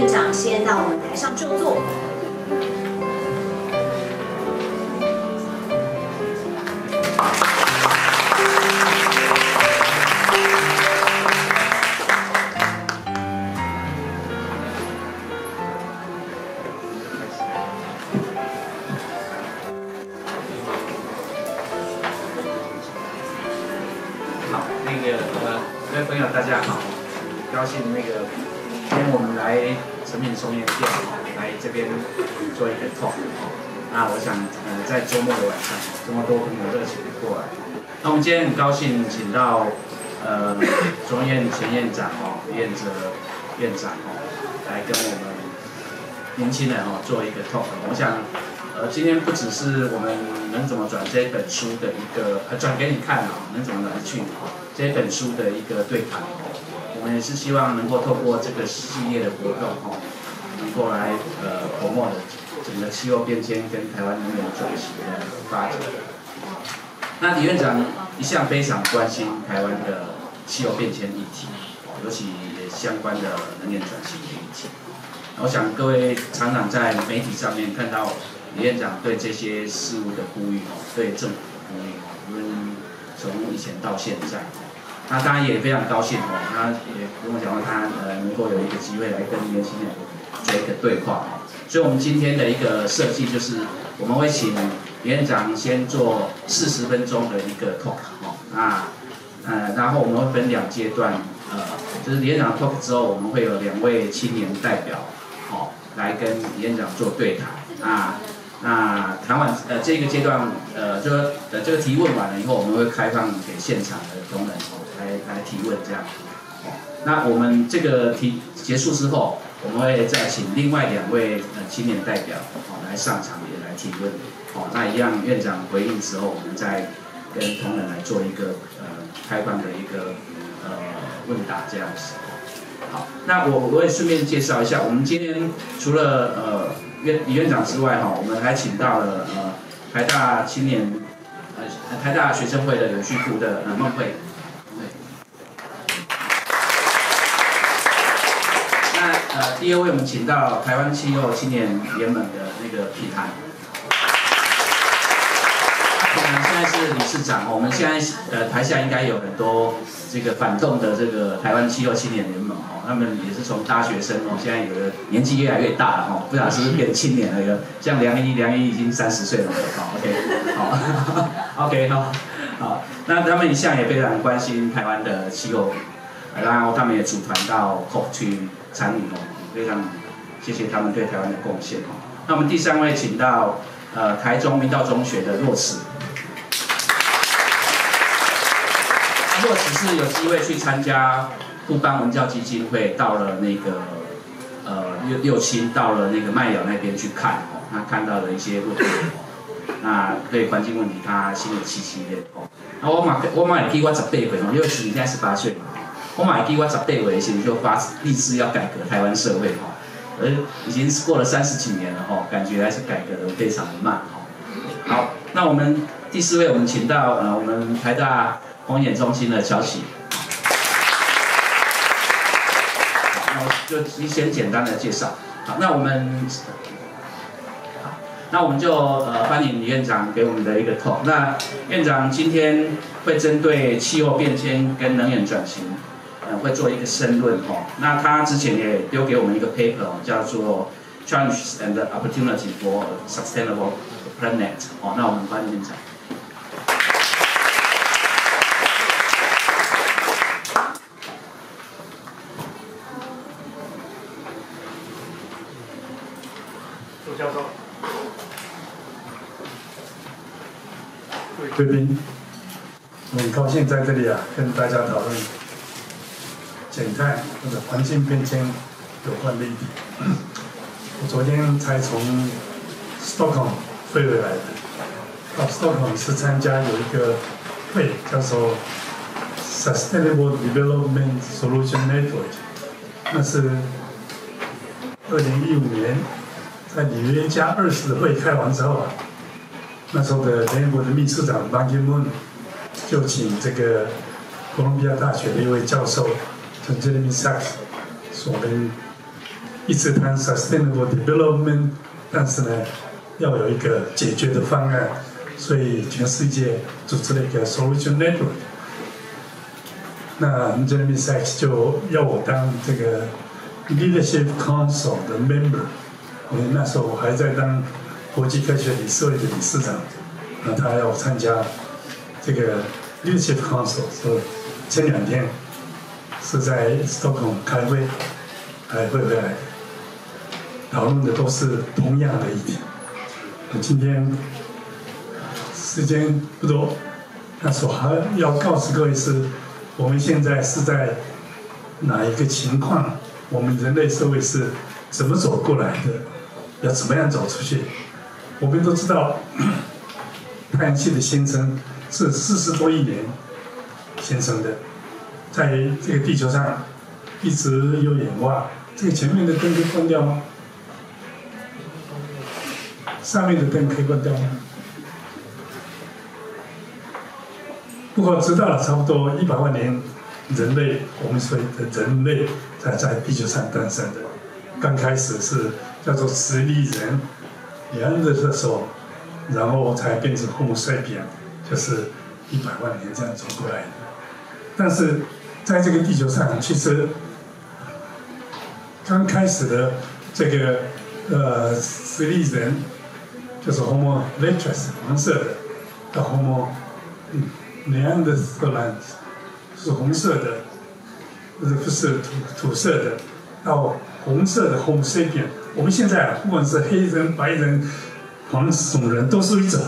院长先到我们台上就坐。 各位朋友，大家好！高兴今天我们来诚品松烟店来这边做一个 talk。那我想在周末的晚上，这么多朋友热情过来。那我们今天很高兴请到松烟前院长彦哲院长来跟我们年轻人做一个 talk。我想今天不只是我们能怎么转这本书的一个转给你看能怎么来去。 这本书的一个对谈，我们也是希望能够透过这个系列的活动，能够来promote整个气候变迁跟台湾能源转型的发展。那李院长一向非常关心台湾的气候变迁议题，尤其也相关的能源转型的议题。我想各位常常在媒体上面看到李院长对这些事物的呼吁，对政府的呼吁，无论从以前到现在。 那当然也非常高兴他也跟我讲说他能够有一个机会来跟年轻人做一个对话所以我们今天的一个设计就是，我们会请李院长先做40分钟的一个 talk 然后我们会分2阶段，就是李院长 talk 之后，我们会有2位青年代表来跟李院长做对谈那谈完这个阶段这个提问完了以后，我们会开放给现场的同仁来提问这样。那我们这个结束之后，我们会再请另外2位青年代表来上场也来提问。那一样院长回应之后，我们再跟同仁来做一个开放的一个问答这样子。好，那我也顺便介绍一下，我们今天除了李院长之外我们还请到了台大青年台大学生会的永续部的孟蕙。那第2位我们请到台湾气候青年联盟的品涵。现在是理事长，我们现在台下应该有很多反动的台湾气候青年联盟他们也是从大学生现在有的年纪越来越大了不知道是不是变青年了。像梁一已经30岁了，OK， 好 ，OK， 好，那他们一向也非常关心台湾的气候，然后他们也组团到COP去参与非常谢谢他们对台湾的贡献那我们第3位请到台中明道中学的若慈。 若慈是有机会去参加富邦文教基金会，到了六亲到了麦寮那边去看他看到了一些问题，那对环境问题他心有戚戚焉那我妈也记我18岁6期你现在18岁嘛，我妈也记我18岁的时候就立志要改革台湾社会已经过了30几年了感觉还是改革的非常的慢好，那我们第4位我们请到我们台大。 公演中心的小喜，那我就先简单的介绍。好，那我们就欢迎李院长给我们的一个 talk。那院长今天会针对气候变迁跟能源转型，会做一个申论那他之前也丢给我们一个 paper 叫做 Challenge and Opportunity for Sustainable Planet 那我们欢迎院长。 贵宾，我很高兴在这里跟大家讨论减碳或者环境变迁有关的议题。我昨天才从 Stockholm 飞回来的，到 Stockholm 是参加有一个会，叫做 Sustainable Development Solution Network， 那是2015年在里约加20会开完之后那时候的联合国的秘书长 Ban Ki-moon 就请哥伦比亚大学的一位教授，Jeremy Sachs， 我们一直谈 sustainable development， 但是呢，要有一个解决的方案，所以全世界组织了一个 solution network。那 Jeremy Sachs 就要我当这个 leadership council 的 member， 那时候我还在当国际科学理事会的理事长，那他要我参加这个 leadership council， 所以前2天是在 Stockholm 开会，还会回来讨论的都是同样的议题。那今天时间不多，但是我还要告诉各位是，我们现在是在哪一个情况，我们人类社会是怎么走过来的，要怎么样走出去。我们都知道太阳系的新生是40多亿年新生的，在这个地球上一直有演化。这个前面的灯可以关掉吗？上面的灯可以关掉吗？不过直到了差不多100万年，人类我们所谓的人类才在地球上诞生的。刚开始是叫做10亿人，猿人的时候，然后才变成Homo sapiens，就是100万年这样走过来的。但是在这个地球上，其实刚开始的这个10亿人，就是 Homo erectus 黄色的，到 Homo Neanderthal 是红色的，不是土色的，到红色的 Homo sapien。我们现在不管是黑人、白人、黄种人，都是一种，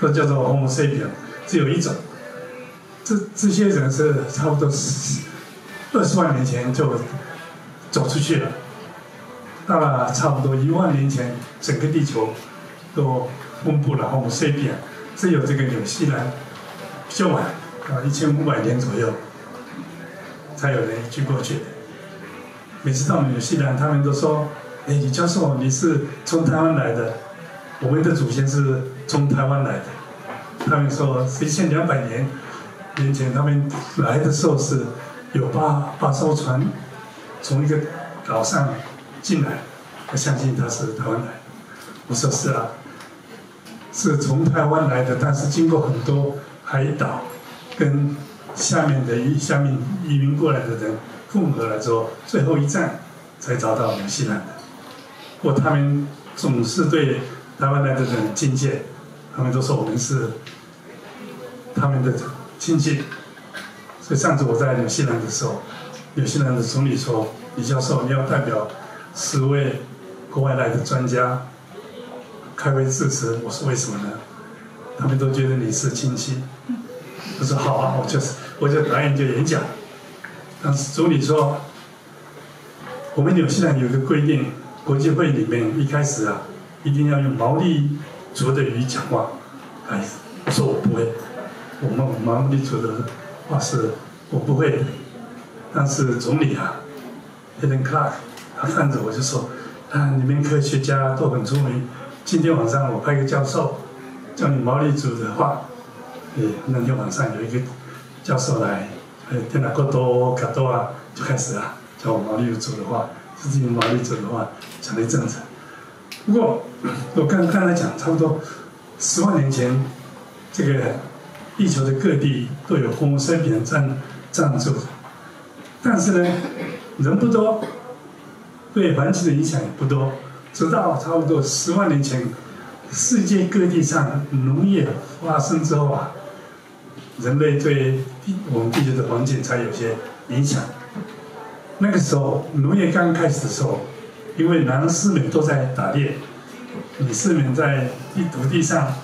都叫做 Homo sapien， 只有一种。这些人是差不多20万年前就走出去了，到了差不多1万年前，整个地球都分布了 Homo sapien， 只有这个纽西兰比较晚啊，1500年左右才有人移居过去的。每次到纽西兰，他们都说：“哎，李教授，你是从台湾来的，我们的祖先是从台湾来的。”他们说，1200年前他们来的时候是有8艘船从一个岛上进来，我相信他是台湾来的。我说是啊，是从台湾来的，但是经过很多海岛跟下面移民过来的人混合了之后，最后一站才找到纽西兰的。不过他们总是对台湾来的人很亲切，他们都说我们是他们的亲戚。所以上次我在纽西兰的时候，纽西兰的总理说：“李教授，你要代表10位国外来的专家开会致辞。”我说：“为什么呢？”他们都觉得你是亲戚。我说好啊，我就答应就演讲。当时总理说，我们纽西兰有一个规定，国际会里面一开始啊，一定要用毛利族的语讲话。哎，我说我不会，我们毛利族的话是我不会的。但是总理啊 ，Helen Clark， 他看着我就说，啊，你们科学家都很聪明，今天晚上我派个教授教你毛利族的话。那天晚上有一个教授来，天哪，卡多啊，就开始啊，教我毛利族的话，就是用毛利族的话讲了一阵子。不过我刚才讲，差不多10万年前，这个地球的各地都有Homo sapiens站住，但是呢，人不多，对环境的影响也不多，直到差不多10万年前。世界各地上农业发生之后啊，人类对我们地球的环境才有些影响。那个时候农业刚开始的时候，因为男士们都在打猎，女士们在土地上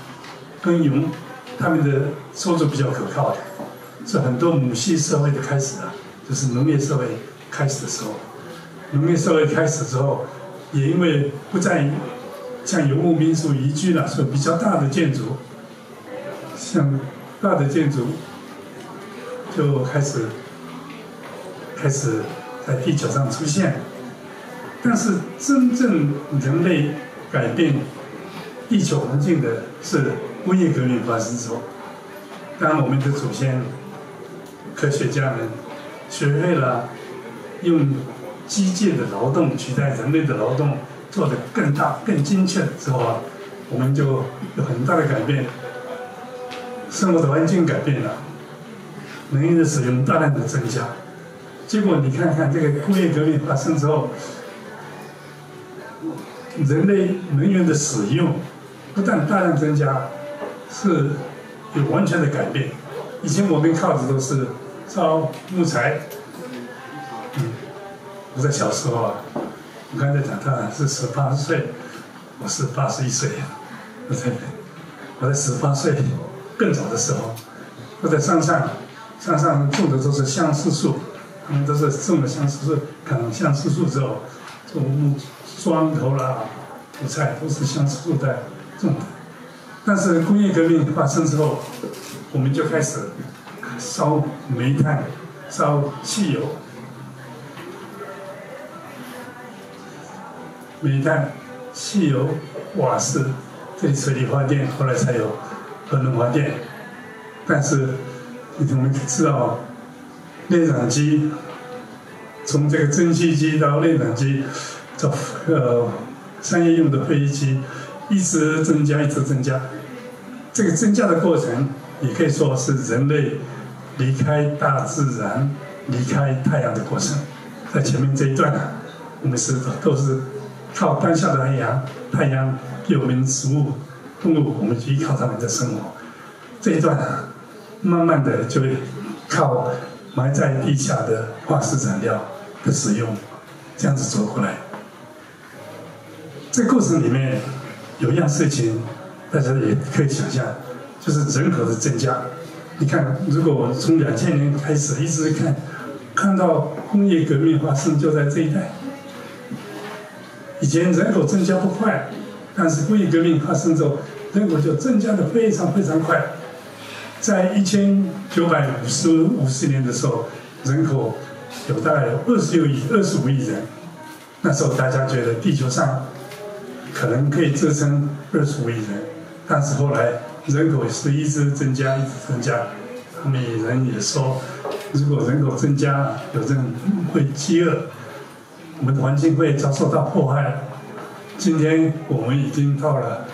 耕耘，他们的收入比较可靠的。所以很多母系社会的开始啊，就是农业社会开始的时候。农业社会开始之后，也因为不再像游牧民族移居了，所以比较大的建筑，像大的建筑就开始在地球上出现。但是真正人类改变地球环境的是工业革命发生之后。当我们的祖先科学家们学会了用机械的劳动取代人类的劳动做得更大、更精确的时候啊，我们就有很大的改变，生活的环境改变了，能源的使用大量的增加。结果你看看这个工业革命发生之后，人类能源的使用不但大量增加，是有完全的改变。以前我们靠的都是烧木材。 我在小时候啊，我刚才讲他是18岁，我是81岁，我在18岁更早的时候，我在山上种的都是相思树，他们都是种了相思树，砍相思树之后，种砖头啦、土菜都是相思树在种的。但是工业革命发生之后，我们就开始烧煤炭、烧汽油。 煤炭、汽油、瓦斯，这水力发电，后来才有核能发电。但是，我们知道，内燃机，从这个蒸汽机到内燃机，到商业用的飞机机，一直增加，一直增加。这个增加的过程，也可以说是人类离开大自然、离开太阳的过程。在前面这一段呢，我们都是。 靠当下的太阳给我们食物、动物，我们去依靠它们的生活。这一段啊，慢慢的就会靠埋在地下的化石燃料的使用，这样子走过来。这过程里面有一样事情，大家也可以想象，就是人口的增加。你看，如果我从2000年开始一直看到工业革命发生，就在这一代。 以前人口增加不快，但是工业革命发生之后，人口就增加得非常非常快。在1950年的时候，人口有大概26亿、25亿人。那时候大家觉得地球上可能可以支撑25亿人，但是后来人口是一直增加，一直增加。他们人也说，如果人口增加，有人会饥饿。 我们的环境会遭受到破坏。今天我们已经到了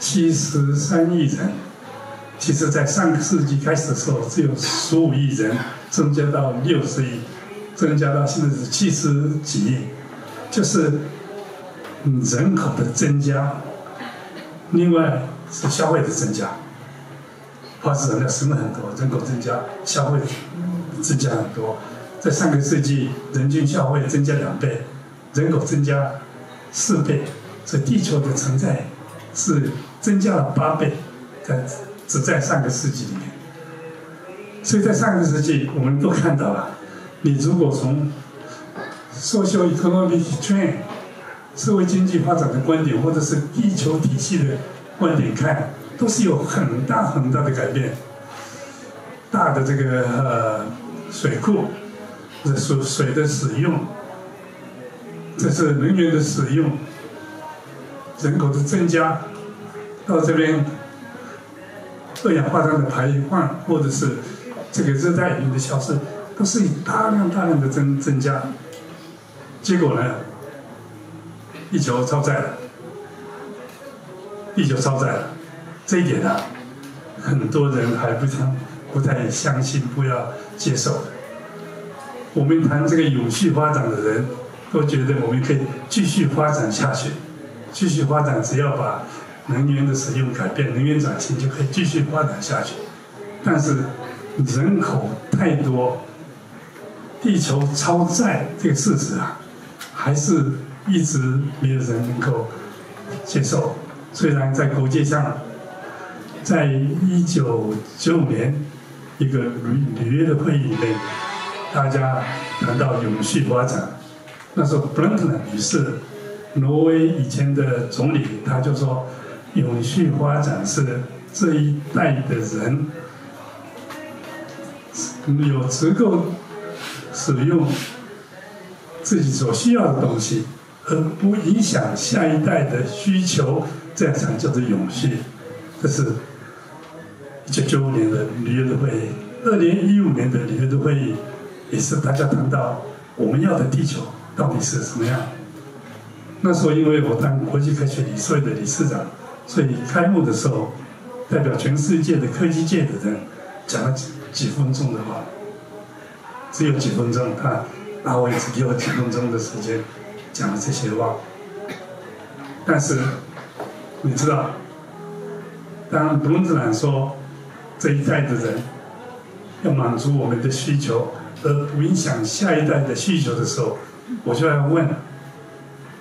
73亿人，其实，在上个世纪开始的时候，只有15亿人，增加到60亿，增加到现在是70几亿，就是人口的增加。另外是消费的增加，化石燃料使用很多，人口增加，消费增加很多。 在上个世纪，人均消费增加2倍，人口增加4倍，所以地球的存在是增加了8倍，只在上个世纪里面。所以在上个世纪，我们都看到了，你如果从 socio-economic trend 社会经济发展的观点，或者是地球体系的观点看，都是有很大很大的改变。大的这个水库。 这是水的使用，这是能源的使用，人口的增加，到这边二氧化碳的排放，或者是这个热带雨林的消失，都是大量的增加。结果呢，地球超载了。这一点啊，很多人还不太相信，不要接受。 我们谈这个永续发展的人，都觉得我们可以继续发展下去，继续发展，只要把能源的使用改变，能源转型就可以继续发展下去。但是人口太多，地球超载这个事实啊，还是一直没有人能够接受。虽然在国际上，在1995年一个纽约的会议里面。 大家谈到永续发展，那时候布伦特女士，挪威以前的总理，他就说，永续发展是这一代的人有足够使用自己所需要的东西，而不影响下一代的需求，这样才叫做永续。这是1995年的纽约的会议，2015年的纽约的会议。 也是大家谈到我们要的地球到底是什么样。那时候因为我当国际科学理事会的理事长，所以开幕的时候，代表全世界的科技界的人讲了几分钟的话，只有几分钟，他拿我也只给我几分钟的时间讲了这些话。但是你知道，当董事长说这一代的人要满足我们的需求，而不影响下一代的需求的时候，我就要问：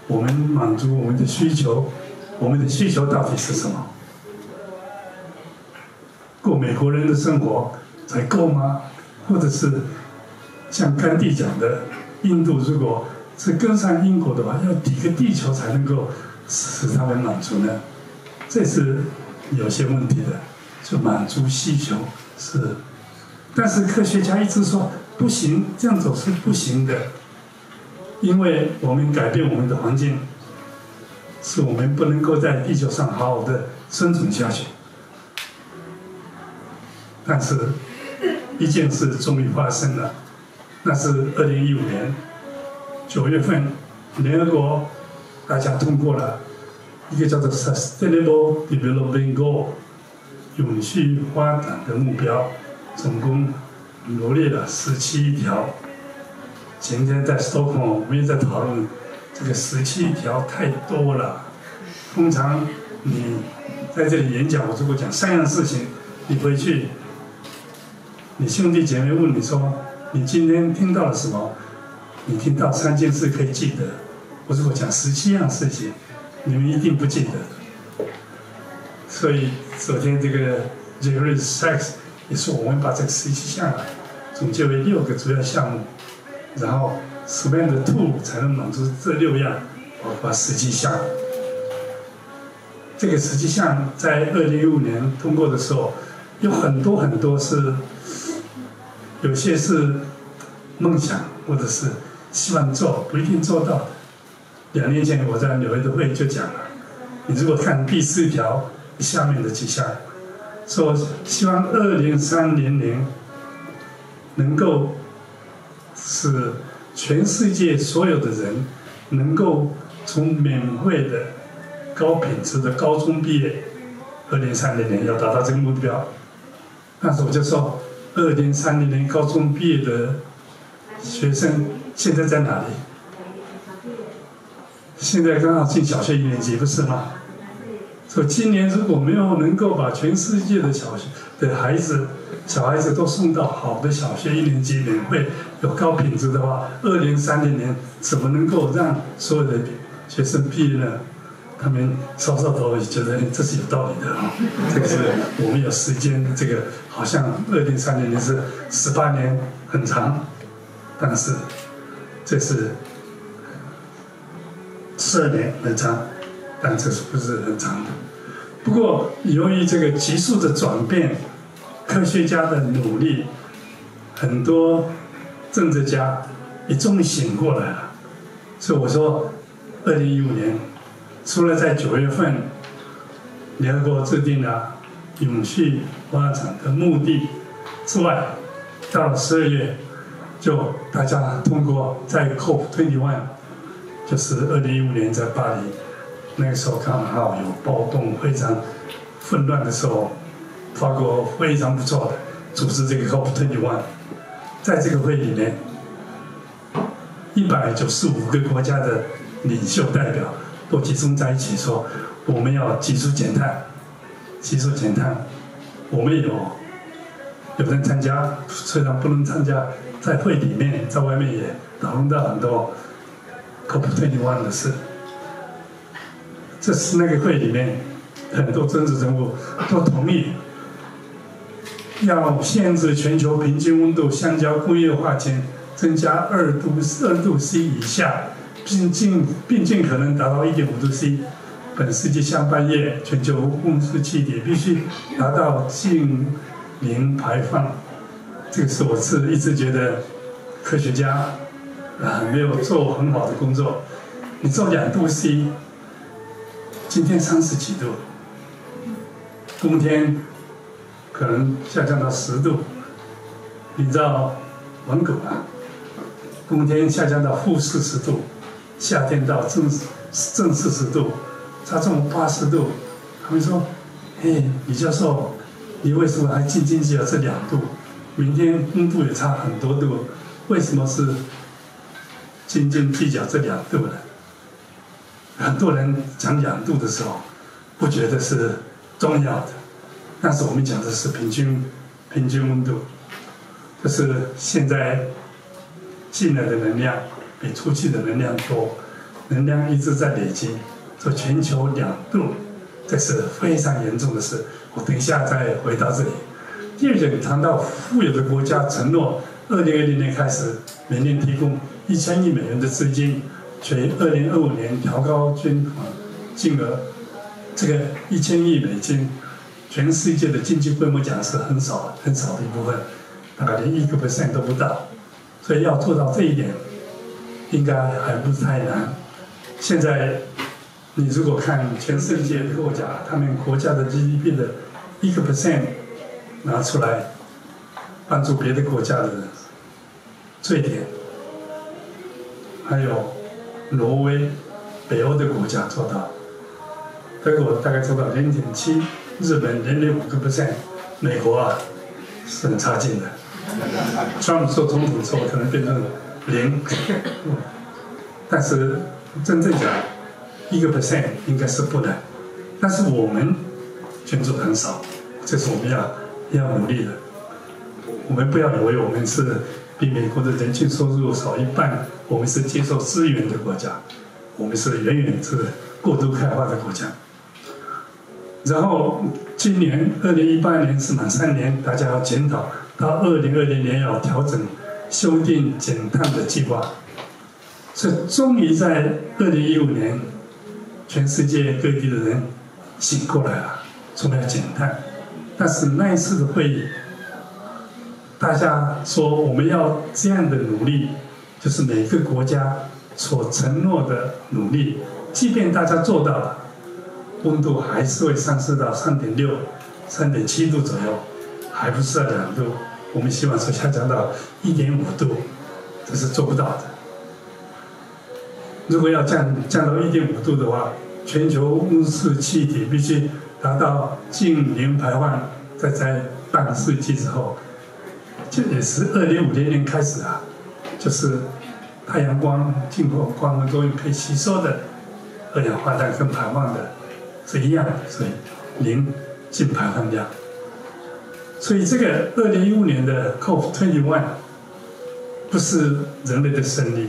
我们满足我们的需求，我们的需求到底是什么？过美国人的生活才够吗？或者是像甘地讲的，印度如果是跟上英国的话，要几个地球才能够使他们满足呢？这是有些问题的，就满足需求是。但是科学家一直说不行，这样走是不行的，因为我们改变我们的环境，是我们不能够在地球上好好的生存下去。但是，一件事终于发生了，那是2015年9月份，联合国大家通过了一个叫做 Sustainable Development Goal 永续发展的目标，总共罗列了17条。今天在 Stockholm 我们也在讨论，这个17条太多了。通常你在这里演讲，我如果讲3样事情，你回去，你兄弟姐妹问你说，你今天听到了什么？你听到3件事可以记得。我如果讲17样事情，你们一定不记得。所以昨天这个 Jerry Sachs 也说，我们把这17项总结为6个主要项目，然后 Spend Two 才能满足这6样，我把17项。这个17项在2015年通过的时候，有很多是，有些是梦想或者是希望做不一定做到的。2年前我在纽约的会就讲了，你如果看第4条下面的几项，说希望2030年能够使全世界所有的人能够从免费的高品质的高中毕业，2030年要达到这个目标。但是我就说，2030年高中毕业的学生现在在哪里？现在刚好进小学1年级，不是吗？所以今年如果没有能够把全世界的小孩子都送到好的小学1年级，免费有高品质的话，2030年怎么能够让所有的学生毕业呢？他们稍稍头也觉得这是有道理的啊，这个是我们有时间，这个好像2030年是18年，很长。但是这是12年很长，但这是不是很长的？不过由于这个急速的转变，科学家的努力，很多政治家也终于醒过来了。所以我说，2015年除了在9月份，联合国制定了永续发展的目的之外，到了12月。就大家通过在 COP21， 就是2015年在巴黎，那个时候刚好有暴动非常混乱的时候，法国非常不错的组织这个 COP21， 在这个会里面，195个国家的领袖代表都集中在一起说，我们要急速减碳，我们有人参加，虽然不能参加。在会里面，在外面也讨论到很多 COP21 的事。这是那个会里面很多政治人物都同意，要限制全球平均温度相较工业化前增加2度C 以下，并尽可能达到 1.5°C。本世纪下半叶，全球温室气体必须达到净零排放。这个是我一直觉得科学家没有做很好的工作。你做2°C，今天30几度，冬天可能下降到10度。你知道蒙古啊，冬天下降到-40度，夏天到正40度，他这种80度，他们说，哎，李教授，你为什么还仅仅只有这2度？明天温度也差很多度，为什么是斤斤计较这2度呢？很多人讲2度的时候，不觉得是重要的，但是我们讲的是平均温度，就是现在进来的能量比出去的能量多，能量一直在累积。说全球2度，这是非常严重的事。我等一下再回到这里。第二点，谈到富有的国家承诺，2020年开始每年提供1000亿美元的资金，随2025年调高捐款金额。这个1000亿美金，全世界的经济规模讲是很少的一部分，大概连1% 都不到。所以要做到这一点，应该还不是太难。现在你如果看全世界的国家，他们国家的 GDP 的1% 拿出来帮助别的国家的人，瑞典，还有挪威、北欧的国家做到，德国大概做到0.7%，日本0.5%，美国啊是很差劲的。Trump 做总统之后可能变成0%，但是真正讲1% 应该是不难，但是我们捐助很少，这是我们要努力的。我们不要以为我们是比美国的人均收入少1半，我们是接受资源的国家，我们是远远是过度开发的国家。然后今年2018年是满3年，大家要检讨，到2020年要调整修订减碳的计划。所以终于在2015年，全世界各地的人醒过来了，说要减碳。但是那一次的会议，大家说我们要这样的努力，就是每个国家所承诺的努力，即便大家做到了，温度还是会上升到3.6、3.7度左右，还不是2度。我们希望说下降到1.5度，这是做不到的。如果要降到1.5度的话，全球温室气体必须达到净零排放，再在半世纪之后，这也是2050年开始啊，就是太阳光经过光合作用可以吸收的二氧化碳跟排放的是一样的，所以零净排放量。所以这个2015年的 COP21 不是人类的胜利，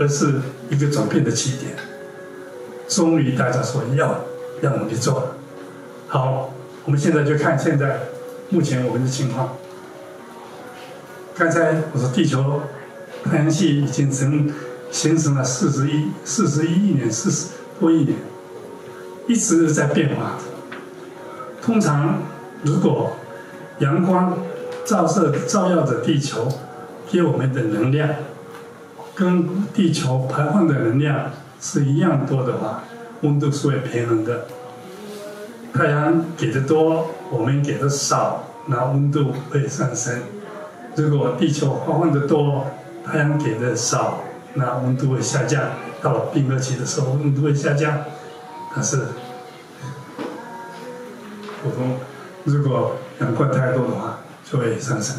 而是一个转变的起点。终于大家说要努力做了。好，我们现在就看现在目前我们的情况。刚才我说地球太阳系已经形成了41亿年，40多亿年，一直在变化。通常如果阳光照耀着地球给我们的能量，跟地球排放的能量是一样多的话，温度是会平衡的。太阳给的多，我们给的少，那温度会上升。如果地球排放的多，太阳给的少，那温度会下降。到了冰河期的时候，温度会下降。但是，如果阳光太多的话，就会上升。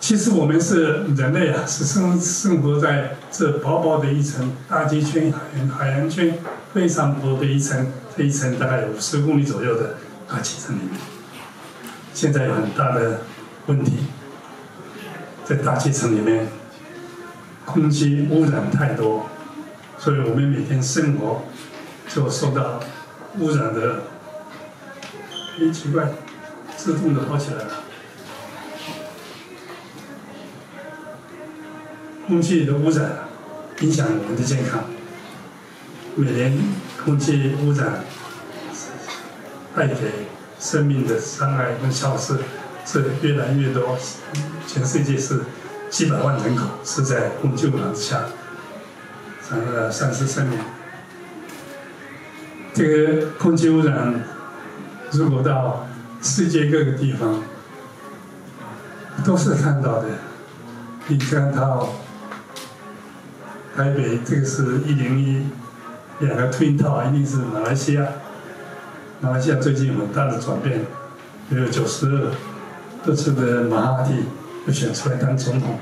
其实我们是人类啊，是生活在这薄薄的一层大气圈、海洋圈，非常薄的一层，这一层大概有50公里左右的大气层里面。现在有很大的问题，在大气层里面，空气污染太多，所以我们每天生活就受到污染的。很奇怪，自动的跑起来了。空气的污染影响我们的健康，每年空气污染带给生命的伤害跟消失是越来越多，全世界是700万人口是在空气污染之下丧失生命。这个空气污染如果到世界各个地方都是看到的，你看到台北这个是101，两个twin tower一定是马来西亚。马来西亚最近有很大的转变，也有92这次的马哈蒂被选出来当总统，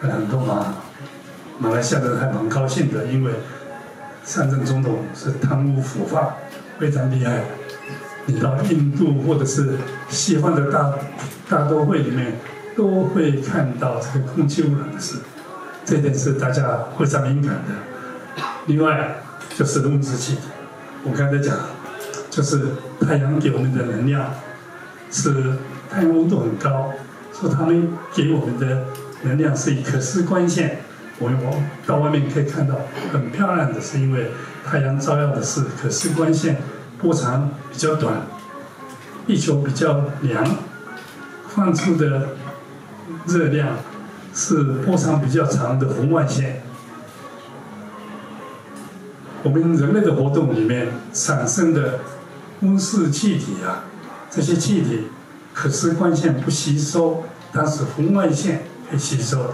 很多马来西亚的人还蛮高兴的，因为上任总统是贪污腐化非常厉害的。你到印度或者是西方的大都会里面，都会看到这个空气污染的事。 这点是大家非常敏感的。另外就是温室气体，我刚才讲，就是太阳给我们的能量是太阳温度很高，所以它们给我们的能量是一可视光线。我到外面可以看到很漂亮的，是因为太阳照耀的是可视光线，波长比较短，地球比较凉，放出的热量。 是波长比较长的红外线。我们人类的活动里面产生的温室气体啊，这些气体可视光线不吸收，但是红外线可以吸收的。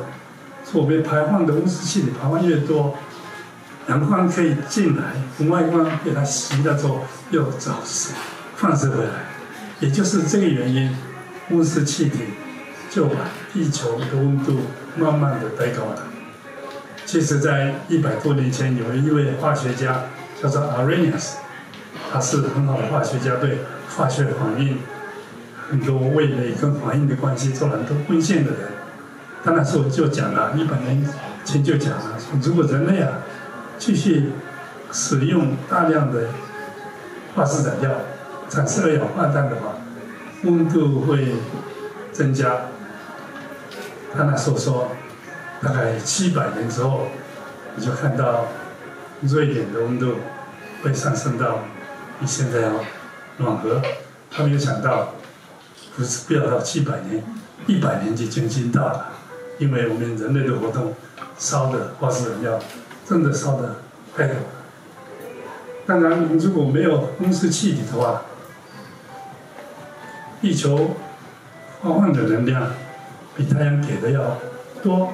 所以我们排放的温室气体排放越多，阳光可以进来，红外光给它吸了之后又照射放射回来，也就是这个原因，温室气体。 就把地球的温度慢慢的抬高了。其实，在100多年前，有一位化学家叫做 Arrhenius， 他是很好的化学家，对化学反应、很多味蕾跟反应的关系做了很多贡献的人。他那时候就讲了，100年前就讲了，说如果人类啊继续使用大量的化石燃料，产生二氧化碳的话，温度会增加。 他那时候说，大概700年之后，你就看到瑞典的温度会上升到比现在要暖和。他没有想到，不要到700年，100年就已经到了。因为我们人类的活动烧的化石燃料，真的烧的太多了。当然，如果没有温室气体的话，地球发放的能量。 比太阳给的要多，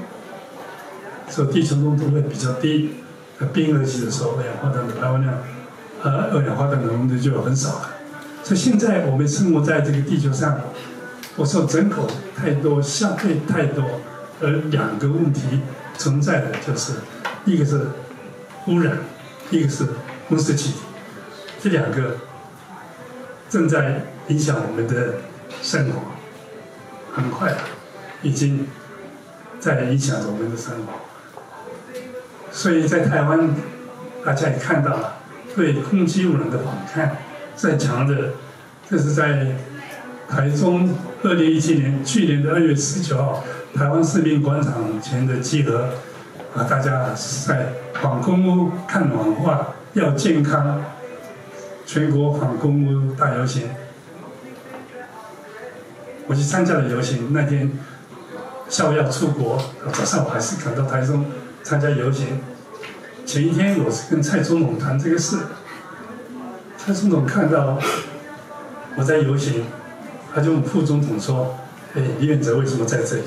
所以地球温度会比较低。在冰河期的时候，二氧化碳的排放量，二氧化碳的浓度就很少了。所以现在我们生活在这个地球上，我说人口太多，消费太多，而两个问题存在的就是，一个是污染，一个是温室气体，这两个正在影响我们的生活，很快了。 已经在影响着我们的生活，所以在台湾，大家也看到了对空气污染的反抗在强的。这是在台中2017年，去年的2月19号，台湾士兵广场前的集合，啊，大家在反空污、抗暖化、要健康，全国反空污大游行。我去参加了游行，那天。 下午要出国，早上我还是赶到台中参加游行。前一天我是跟蔡总统谈这个事，蔡总统看到我在游行，他就问副总统说：“哎，李远哲为什么在这里？”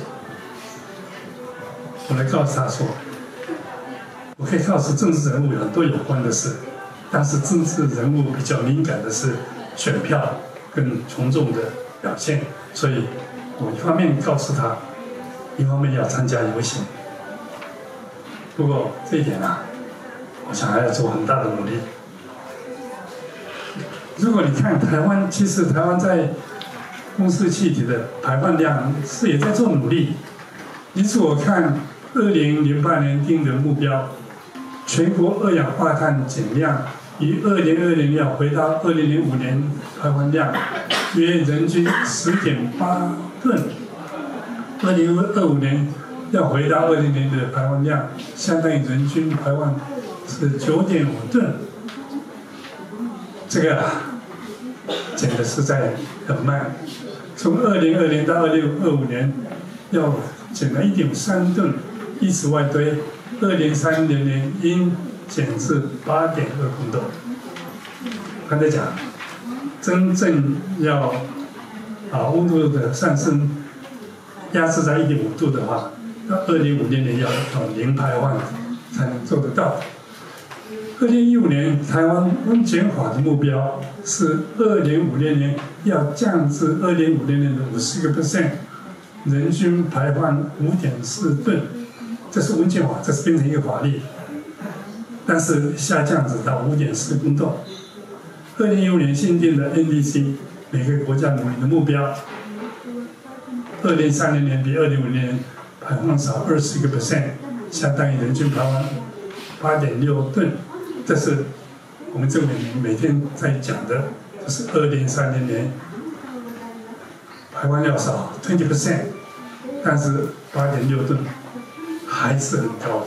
我来告诉他说：“我可以告诉政治人物有很多有关的事，但是政治人物比较敏感的是选票跟群众的表现，所以我一方面告诉他。” 一方面要参加游行，不过这一点啊，我想还要做很大的努力。如果你看台湾，其实台湾在温室气体的排放量是也在做努力。你如果看2008年定的目标，全国二氧化碳减量于2020要回到2005年排放量，约人均10.8吨。 2025年要回到2000年的排放量，相当于人均排放是9.5吨。这个啊，减的是在很慢。从2020年到2025年，要减了1.3吨，依此外推，2030年应减至8.2公吨。刚才讲，真正要温度的上升。 压制在1.5度的话，到2050年要零排放，才能做得到。2015年台湾温泉法的目标是2050年要降至2050年的50%，人均排放5.4吨，这是温泉法，这是变成一个法律，但是下降只到5.4公吨。2015年限定的 NDC 每个国家努力的目标，2030年比2050年排放少21%，相当于人均排放8.6吨。这是我们政府每天在讲的，就是2030年排放量少 20%， 但是8.6吨还是很高，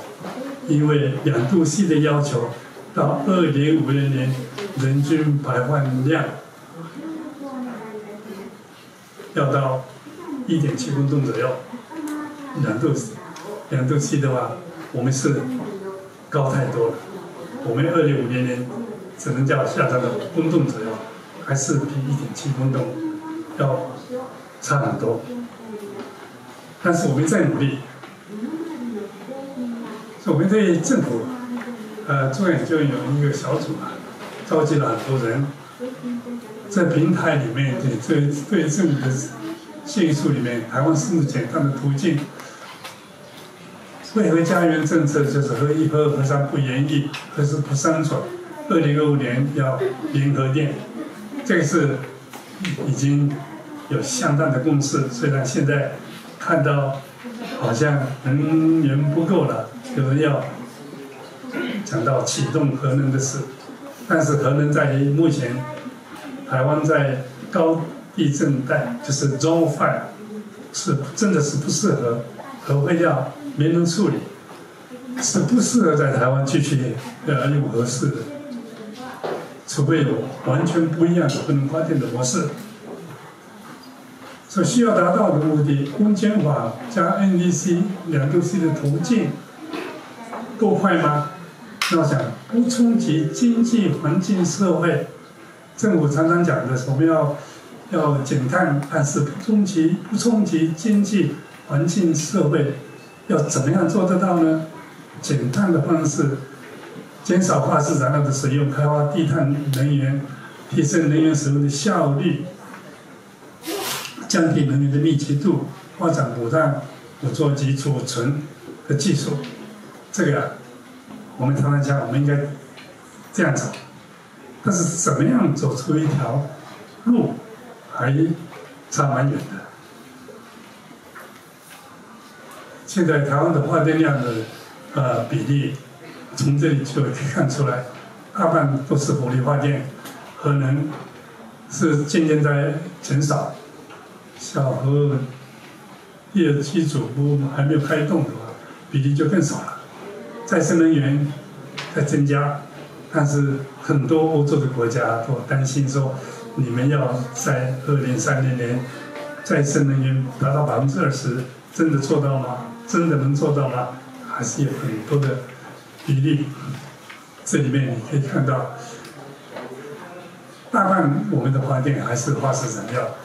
因为2°C的要求到2050年人均排放量要到1.7公吨左右。2°C的话，我们是高太多了。我们2050年只能叫下降到5公吨左右，还是比1.7公吨要差很多。但是我们在努力，所以我们对政府，中研就有一个小组啊，召集了很多人，在平台里面对政府的技术里面，台湾是目前它的途径。为何家园政策就是合一、合二、合三不演绎，合四不删除。2025年要零核电，这个是已经有相当的共识。虽然现在看到好像能源不够了，有人要讲到启动核能的事，但是核能在于目前台湾在高地震带，就是 Zone 5， 是真的是不适合核废料。没人处理，是不适合在台湾继续用核四的，除非有完全不一样的核能发电的模式。所需要达到的目的，温泉法加 NDC 2°C 的途径够快吗？那我想不冲击经济、环境、社会。政府常常讲的，我们要减碳，但是不冲击经济、环境、社会。要怎么样做得到呢？减碳的方式，减少化石燃料的使用，开发低碳能源，提升能源使用的效率，降低能源的密集度，发展补碳、捕捉及储存的技术。这个我们常常讲，我们应该这样走，但是怎么样走出一条路，还差蛮远的。现在台湾的发电量的比例，从这里就可以看出来，大半都是火力发电，核能是渐渐在减少。小核第二机组还没有开动的话，比例就更少了。再生能源在增加，但是很多欧洲的国家都担心说，你们要在2030年再生能源达到20%，真的做到吗？真的能做到吗？还是有很多的比例。这里面你可以看到，大半我们的发电还是化石燃料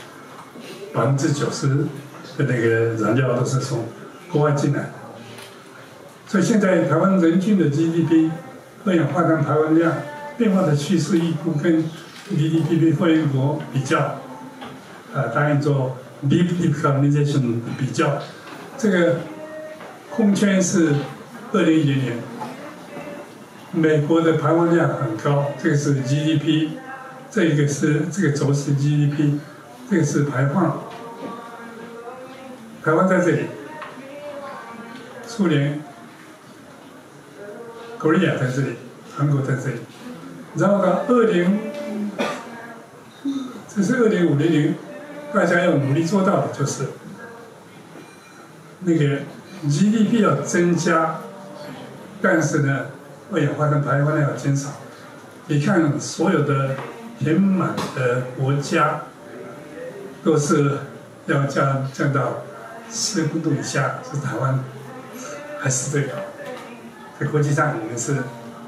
，90%的那个燃料都是从国外进来的。所以现在台湾人均的 GDP 二氧化碳排放量变化的趋势预估跟 GDP 会员国比较，当然做 decarbonization 比较。这个空圈是2010年，美国的排放量很高，这个是 GDP， 这个轴是 GDP， 这个是排放。台湾在这里，苏联、Korea 在这里，韩国在这里，然后到这是2050年，大家要努力做到的就是。那个 GDP 要增加，但是呢，二氧化碳排放量要减少。你看，所有的填满的国家都是要降到4公吨以下，是台湾还是最高。在国际上，我们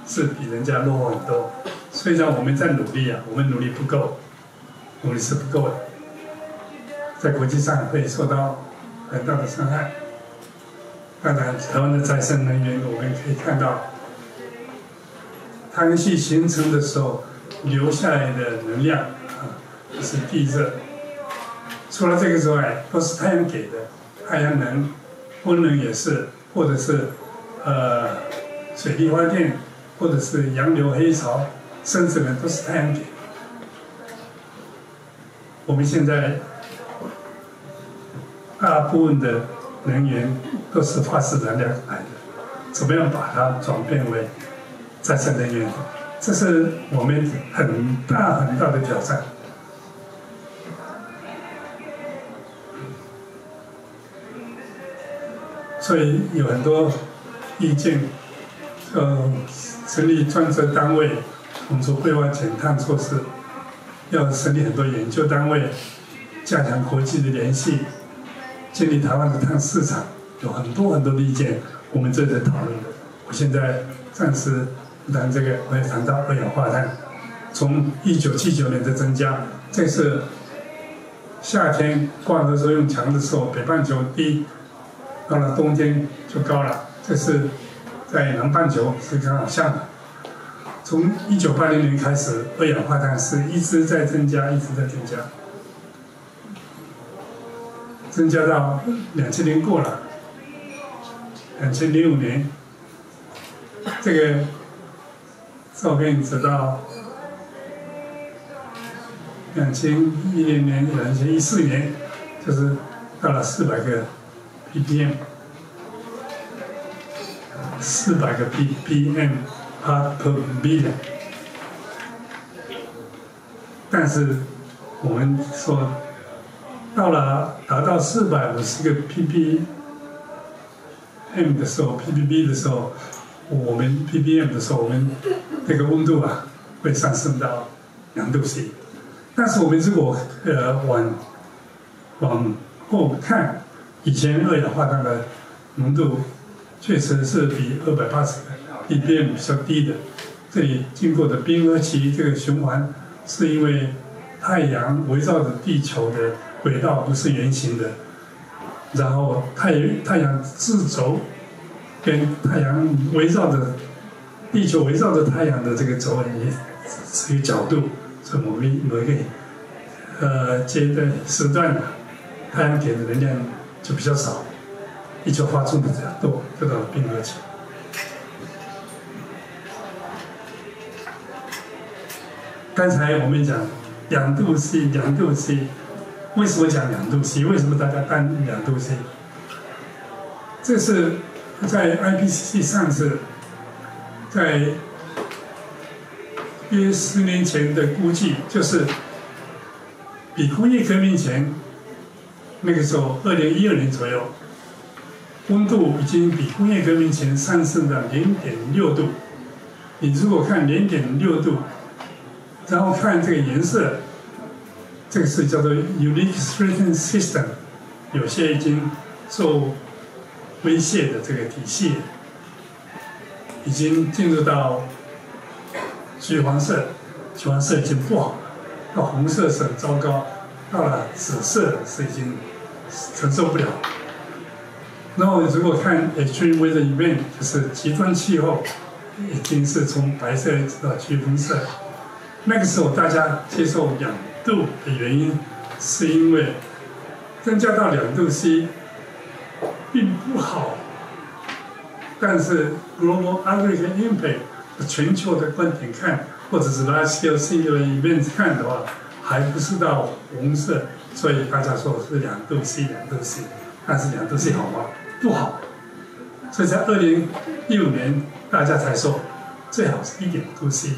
是比人家落后很多。虽然我们在努力啊，我们努力不够，努力是不够的，在国际上会受到很大的伤害。看看台湾的再生能源，我们可以看到太阳系形成的时候留下来的能量啊，就是地热。除了这个之外，都是太阳给的，太阳能、风能也是，或者是水力发电，或者是洋流、黑潮，甚至呢都是太阳给的。我们现在大部分的能源都是化石燃料来的，怎么样把它转变为再生能源？这是我们很大的挑战。所以有很多意见，成立专责单位，统筹规划减碳措施，要成立很多研究单位，加强国际的联系。建立台湾的碳市场有很多的意见，我们正在讨论的。我现在暂时不谈这个，我也谈到二氧化碳，从1979年的增加，这是夏天光合作用强的时候，北半球低，到了冬天就高了。这是在南半球是刚好相反。从1980年开始，二氧化碳是一直在增加，一直在增加。 增加到2000年过了，2005年，这个照片直到2010年、2014年，就是到了400个 ppm， 400个 ppm per billion。但是我们说。 到了达到450个 ppm 的时候 ，ppb 的时候，我们 ppm 的时候，我们那个温度啊会上升到2°C。但是我们如果往后看，以前二氧化碳的浓度确实是比280 ppm 比较低的。这里经过的冰河期这个循环，是因为太阳围绕着地球的。 轨道不是圆形的，然后太阳自轴跟太阳围绕着地球围绕着太阳的这个轴也是一个角度，是某一个阶段时段的，太阳给的能量就比较少，地球发出的比较多，就到了冰河期。刚才我们讲2°C。 为什么讲2°C？ 为什么大家担2°C？ 这是在 IPCC 上次在约10年前的估计，就是比工业革命前那个时候2012年左右，温度已经比工业革命前上升到0.6度。你如果看0.6度，然后看这个颜色。 这个是叫做 unique threatened system， 有些已经受威胁的这个体系，已经进入到橘黄色，橘黄色已经不好了，到红色是很糟糕，到了紫色是已经承受不了。然后如果看 extreme weather event， 就是极端气候，已经是从白色到橘红色，那个时候大家接受2°C的原因，是因为增加到2°C， 并不好。但是 global aggregate impact 全球的观点看，或者是 large scale singular event 看的话，还不是到红色，所以大家说是2°C，2°C， 但是2°C好吗？不好。所以在2015年，大家才说最好是1.5°C，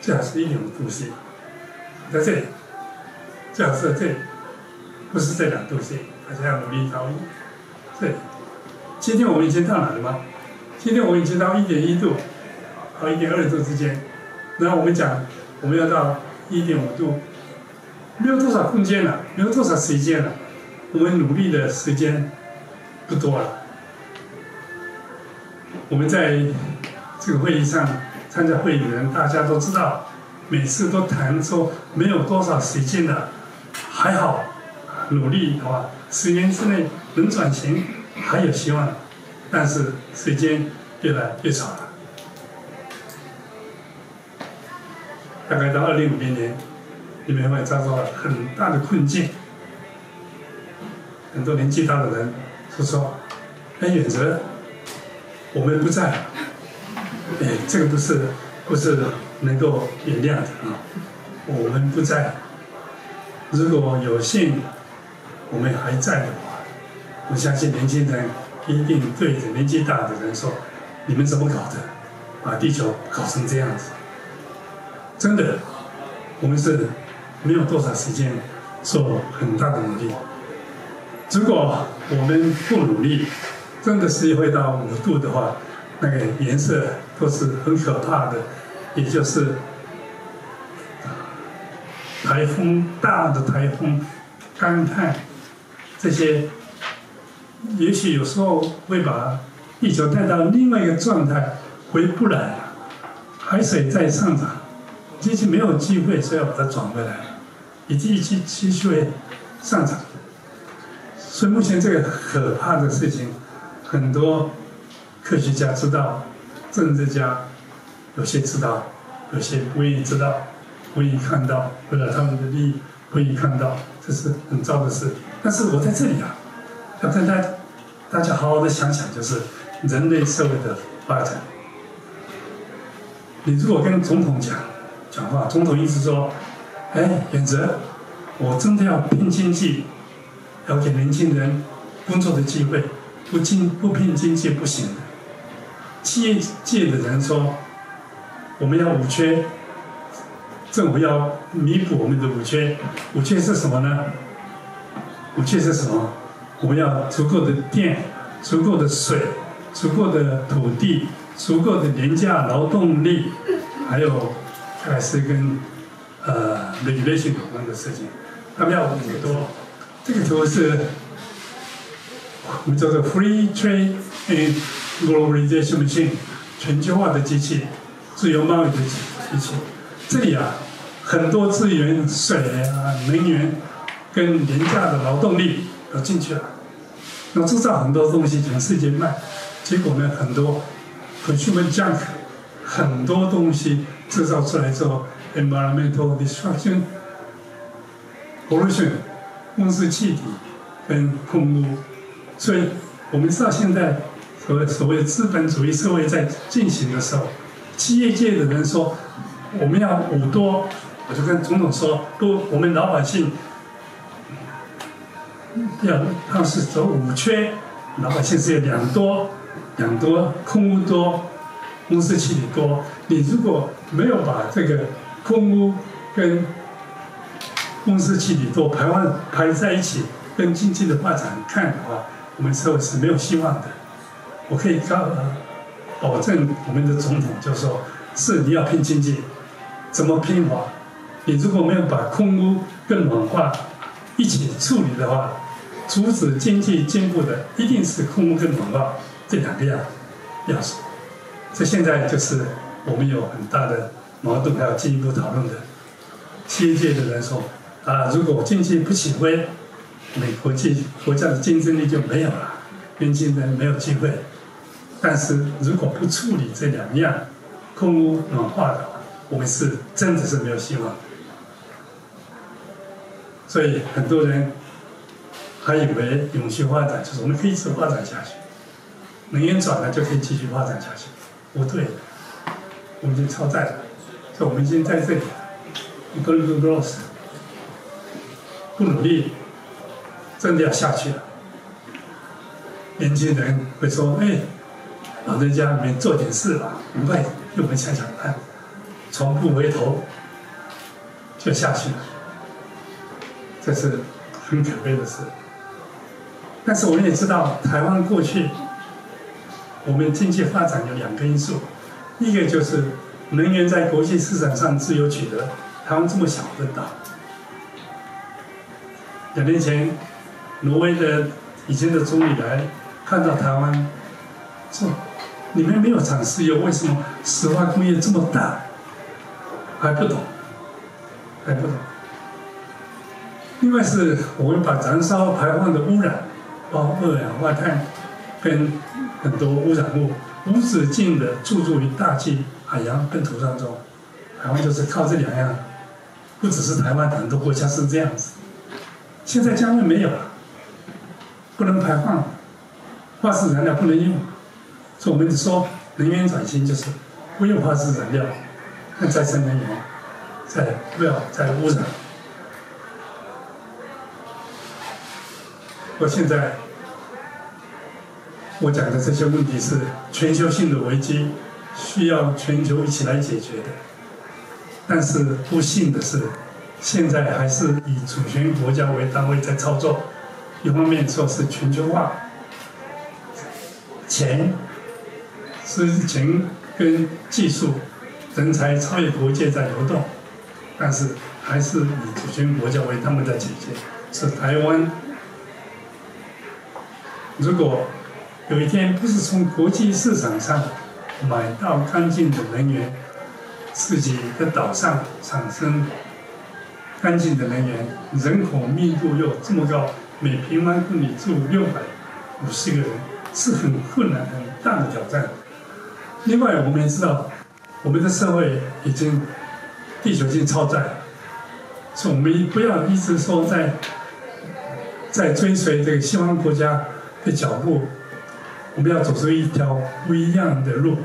最好是1.5°C， 在这里。 最好是在这里，不是这2°C，大家要努力到这里。今天我们已经到哪了吗？今天我们已经到1.1度和1.2度之间，然后我们讲我们要到1.5度，没有多少空间了，没有多少时间了，我们努力的时间不多了。我们在这个会议上参加会议的人，大家都知道，每次都谈说没有多少时间了。 还好，努力的话，10年之内能转型，还有希望。但是时间越来越少了。大概到2050年，你们会遭受很大的困境。很多年纪大的人就说：“哎，远哲，我们不在了。”哎，这个不是能够原谅的啊！我们不在了。如果有幸我们还在的话，我相信年轻人一定对着年纪大的人说：“你们怎么搞的，把地球搞成这样子？”真的，我们是没有多少时间做很大的努力。如果我们不努力，真的是会到5度的话，那个颜色都是很可怕的，也就是大的台风、干旱这些。也许有时候会把地球带到另外一个状态，回不来了。海水在上涨，机器没有机会，所以要把它转回来，以及机器会上涨。所以目前这个可怕的事情，很多科学家知道，政治家有些知道，有些不愿意知道，不愿意看到，为了他们的利益不愿意看到，这是很糟的事。但是我在这里啊，要跟大家好好的想想，就是人类社会的发展。你如果跟总统讲话，总统一直说：“哎，远哲，我真的要拼经济，要给年轻人工作的机会，不拼经济不行的。”企业界的人说：“我们要五缺，政府要弥补我们的五缺。五缺是什么呢？五缺是什么？”我们要足够的电，足够的水，足够的土地，足够的廉价劳动力，还有还是跟regulation 有关的事情。他们要5个多，这个图是我们叫做 Free Trade and Globalization Machine， 全球化的机器，自由贸易的机器。这里啊，很多资源，水啊，能源跟廉价的劳动力。进去了，那制造很多东西全世界卖，结果呢，很多consumer junk，很多东西制造出来之后 ，environmental destruction、pollution、温室气体跟空污，所以我们知道现在所谓资本主义社会在进行的时候，企业界的人说我们要5多，我就跟总统说，不，我们老百姓。要，他是走5缺，老百姓是有2多，空污多，温室气体多。你如果没有把这个空污跟温室气体多排在一起，跟经济的发展看的话，我们社会是没有希望的。我可以保证我们的总统就说：是你要拼经济，怎么拼法？你如果没有把空污跟暖化一起处理的话，阻止经济进步的一定是空污跟暖化这两个要素。这现在就是我们有很大的矛盾，还要进一步讨论的。企业界的人说：“啊，如果经济不起飞，美国国家的竞争力就没有了，年轻人没有机会。但是如果不处理这2样空污暖化的，我们是真的是没有希望。”所以很多人还以为永续发展就是我们可以一直发展下去，能源转了就可以继续发展下去。不对，我们已经超载了，所以我们已经在这里了。不努力，真的要下去了。年轻人会说：“哎，老人家，你们做点事吧，我们想想看，从不回头就下去了。”这是很可悲的事，但是我们也知道，台湾过去我们经济发展有2个因素，一个就是能源在国际市场上自由取得，台湾这么小的岛，2年前挪威的以前的总理来看到台湾，说：“你们没有产石油，为什么石化工业这么大？”还不懂。另外是我们把燃烧排放的污染，包括二氧化碳、跟很多污染物无止境的注入于大气、海洋跟土壤中。台湾就是靠这两样，不只是台湾，很多国家是这样子。现在家里没有了，不能排放了，化石燃料不能用，所以我们说能源转型就是不用化石燃料，用再生能源，不要再污染。 我现在我讲的这些问题是全球性的危机，需要全球一起来解决的。但是不幸的是，现在还是以主权国家为单位在操作。一方面说是全球化，钱、跟技术、人才超越国界在流动，但是还是以主权国家为单位在解决。是台湾。 如果有一天不是从国际市场上买到干净的能源，自己的岛上产生干净的能源，人口密度又这么高，每平方公里住650个人，是很困难、很大的挑战。另外，我们也知道，我们的社会已经地球已经超载了，所以我们不要一直说在追随这个西方国家。 的脚步，我们要走出一条不一样的路，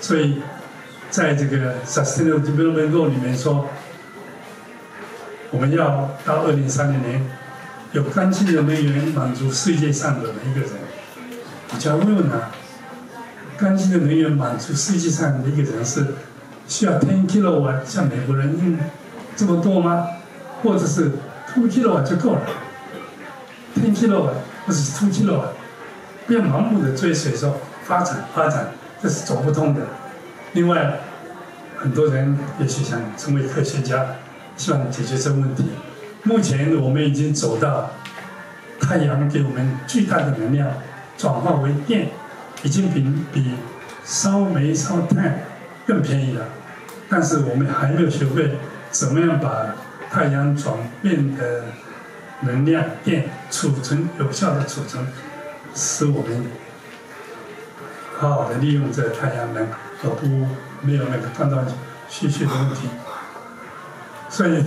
所以在这个 Sustainable Development Goal 里面说，我们要到2030年有干净的能源满足世界上的每一个人。我就要问啊，干净的能源满足世界上每一个人是需要10 kilowatt， 像美国人用这么多吗？或者是2 kilowatt 就够了？10 kilowatt。 或者是2 kilowatt，不要盲目的追随说发展，这是走不通的。另外，很多人也许想成为科学家，希望解决这个问题。目前我们已经走到太阳给我们巨大的能量转化为电，已经比烧煤烧炭更便宜了。但是我们还没有学会怎么样把太阳转变的。 能量、电有效的储存，使我们好好的利用这太阳能，而没有那个断断续续的问题。所以，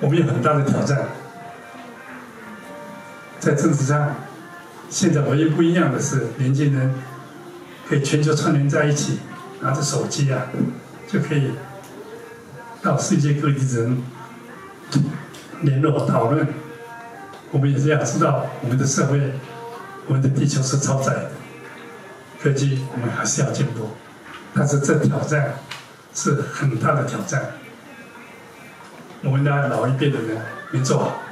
我们有很大的挑战。在政治上，现在唯一不一样的是，年轻人可以全球串联在一起，拿着手机啊，就可以到世界各地人联络讨论。 我们也是要知道，我们的社会、我们的地球是超载的，科技我们还是要进步，但是这挑战是很大的挑战。我们的老一辈的人没做好，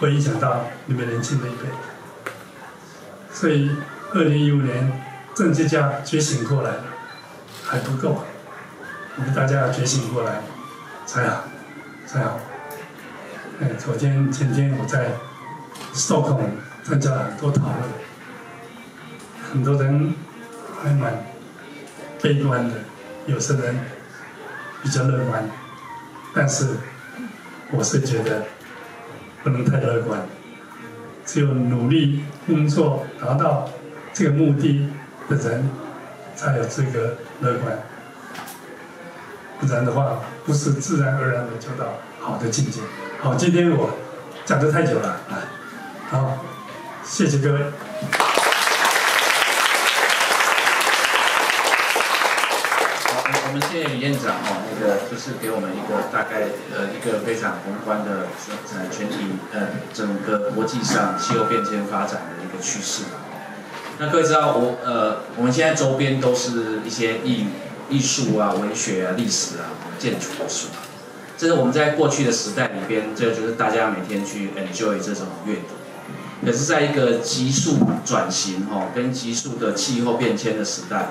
会影响到你们年轻的一辈。所以，2015年政治家觉醒过来了，还不够，我们大家要觉醒过来才好。昨天、前天我在 Stockholm 参加了很多讨论，很多人还蛮悲观的，有些人比较乐观，但是我是觉得不能太乐观，只有努力工作达到这个目的的人才有资格乐观，不然的话不是自然而然的就到好的境界。好，今天我讲得太久了啊。 好，谢谢各位。好，我们谢谢李院长哦，那个就是给我们一个大概一个非常宏观的全体整个国际上气候变迁发展的一个趋势。那各位知道我们现在周边都是一些艺术啊、文学啊、历史啊、建筑术。 这是我们在过去的时代里边，这就是大家每天去 enjoy 这种阅读。可是，在一个急速转型哦，跟急速的气候变迁的时代，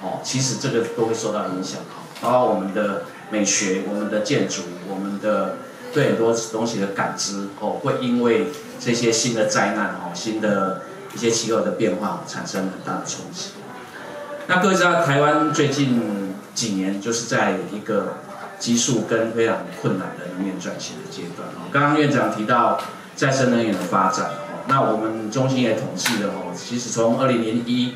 哦，其实这个都会受到影响，包括我们的美学、我们的建筑、我们的对很多东西的感知哦，会因为这些新的灾难哦、新的一些气候的变化产生很大的冲击。那各位知道，台湾最近几年就是在一个。 技术跟非常困难的能源转型的阶段哦，刚刚院长提到再生能源的发展哦，那我们中心也统计了哦，其实从2001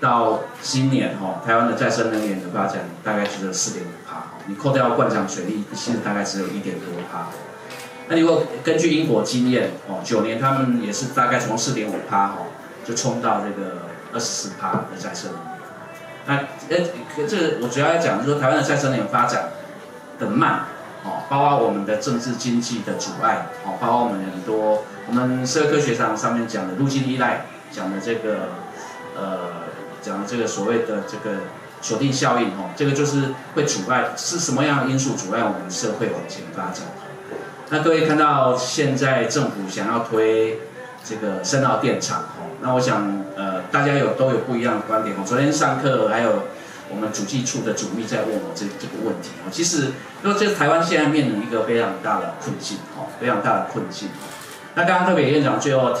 到今年哦，台湾的再生能源的发展大概只有4.5%，你扣掉灌场水利，现在大概只有1.多%。那如果根据英国经验哦，9年他们也是大概从4.5%哦，就冲到这个24%的再生能源。那这我主要要讲就是说，台湾的再生能源发展的慢。 哦，包括我们的政治经济的阻碍，哦，包括我们很多我们社会科学上面讲的路径依赖，讲的这个所谓的这个锁定效应，哦，这个就是会阻碍，是什么样的因素阻碍我们社会往前发展？那各位看到现在政府想要推这个深澳电厂，哦，那我想大家都有不一样的观点，哦，昨天上课还有。 我们主计处的主秘在问我这个问题哦，其实因为这台湾现在面临一个非常大的困境哦，非常大的困境。那刚刚特别院长最后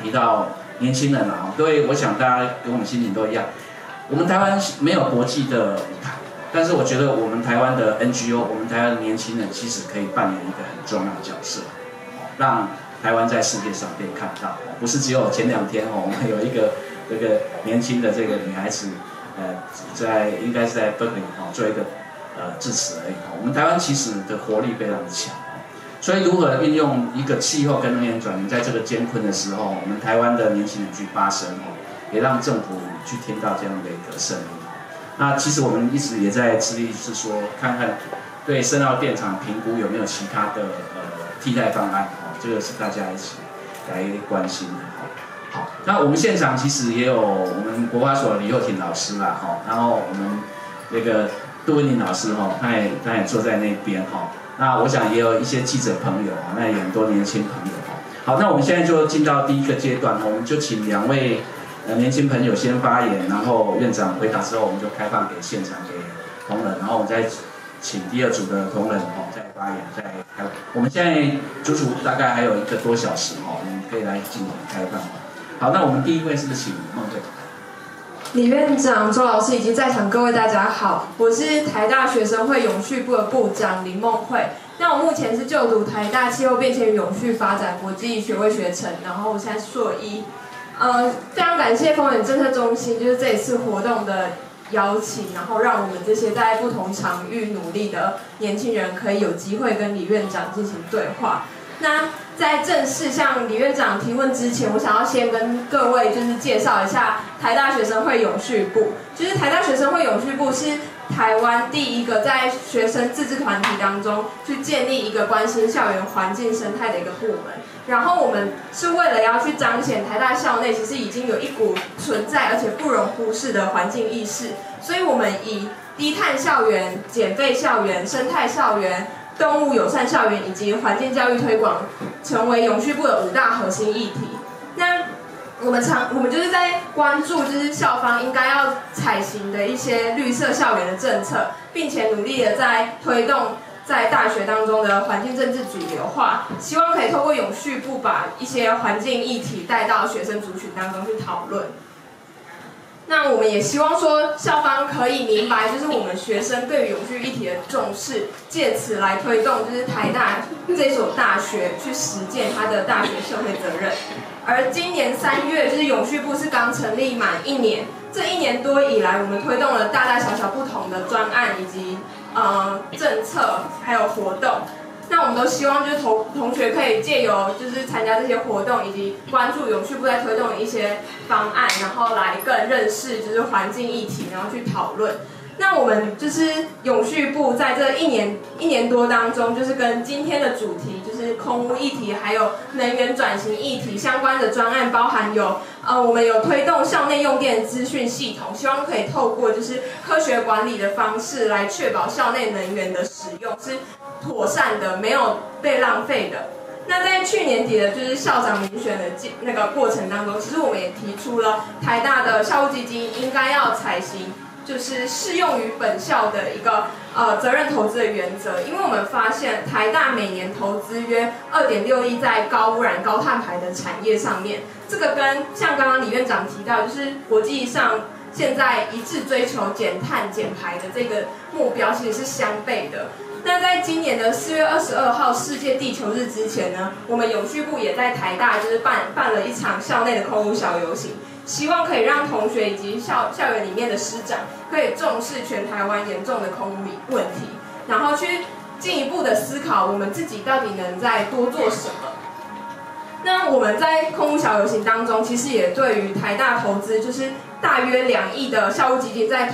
提到年轻人啊，各位，我想大家跟我们心情都一样，我们台湾没有国际的舞台，但是我觉得我们台湾的 NGO， 我们台湾的年轻人其实可以扮演一个很重要的角色，让台湾在世界上被看到。不是只有前2天哦，我们有一个这个年轻的这个女孩子。 应该是在本地哈做一个致辞而已哈。我们台湾其实的活力非常强，所以如何运用一个气候跟能源转型，在这个艰困的时候，我们台湾的年轻人去发声哦，也让政府去听到这样的一个声音。那其实我们一直也在致力是说，看看对深澳电厂评估有没有其他的替代方案哦，这个是大家一起来关心的。 好，那我们现场其实也有我们国发所的李佑廷老师啦，哈，然后我们那个杜文玲老师哈，他也坐在那边哈。那我想也有一些记者朋友啊，那也很多年轻朋友哈。好，那我们现在就进到第一个阶段，我们就请2位年轻朋友先发言，然后院长回答之后，我们就开放给现场给同仁，然后我们再请第2组的同仁哈再发言，再开。我们现在足足大概还有1个多小时哈，我们可以来进行开放。 好，那我们第1位是请孟队长。李院长、周老师以及在场各位大家好，我是台大学生会永续部的部长林孟慧。那我目前是就读台大气候变迁与永续发展国际学位学程，然后我现在硕1。非常感谢风远政策中心就是这一次活动的邀请，然后让我们这些在不同场域努力的年轻人可以有机会跟李院长进行对话。那 在正式向李院长提问之前，我想要先跟各位就是介绍一下台大学生会永续部。就是台大学生会永续部是台湾第一个在学生自治团体当中去建立一个关心校园环境生态的一个部门。然后我们是为了要去彰显台大校内其实已经有一股存在而且不容忽视的环境意识，所以我们以低碳校园、减废校园、生态校园、 动物友善校园以及环境教育推广，成为永续部的5大核心议题。那我们就是在关注，就是校方应该要采行的一些绿色校园的政策，并且努力的在推动在大学当中的环境政治主流化，希望可以透过永续部把一些环境议题带到学生族群当中去讨论。 那我们也希望说，校方可以明白，就是我们学生对于永续议题的重视，借此来推动，就是台大这所大学去实践它的大学社会责任。而今年3月，就是永续部是刚成立满1年，这1年多以来，我们推动了大大小小不同的专案以及政策，还有活动。那我们都希望就是同学可以借由就是参加这些活动，以及关注永续部在推动的一些方案，然后来更认识就是环境议题，然后去讨论。那我们就是永续部在这一年多当中，就是跟今天的主题就是空污议题，还有能源转型议题相关的专案，包含有我们有推动校内用电资讯系统，希望可以透过就是科学管理的方式来确保校内能源的使用是 妥善的，没有被浪费的。那在去年底的，就是校长遴选的那个过程当中，其实我们也提出了台大的校务基金应该要采行，就是适用于本校的一个责任投资的原则。因为我们发现台大每年投资约2.6亿在高污染、高碳排的产业上面，这个跟像刚刚李院长提到，就是国际上现在一致追求减碳减排的这个目标其实是相悖的。那在今年的4月22号世界地球日之前呢，我们永续部也在台大就是办了一场校内的空污小游行，希望可以让同学以及校园里面的师长可以重视全台湾严重的空污问题，然后去进一步的思考我们自己到底能再多做什么。 那我们在空污小游行当中，其实也对于台大投资就是大约2亿的校务基金在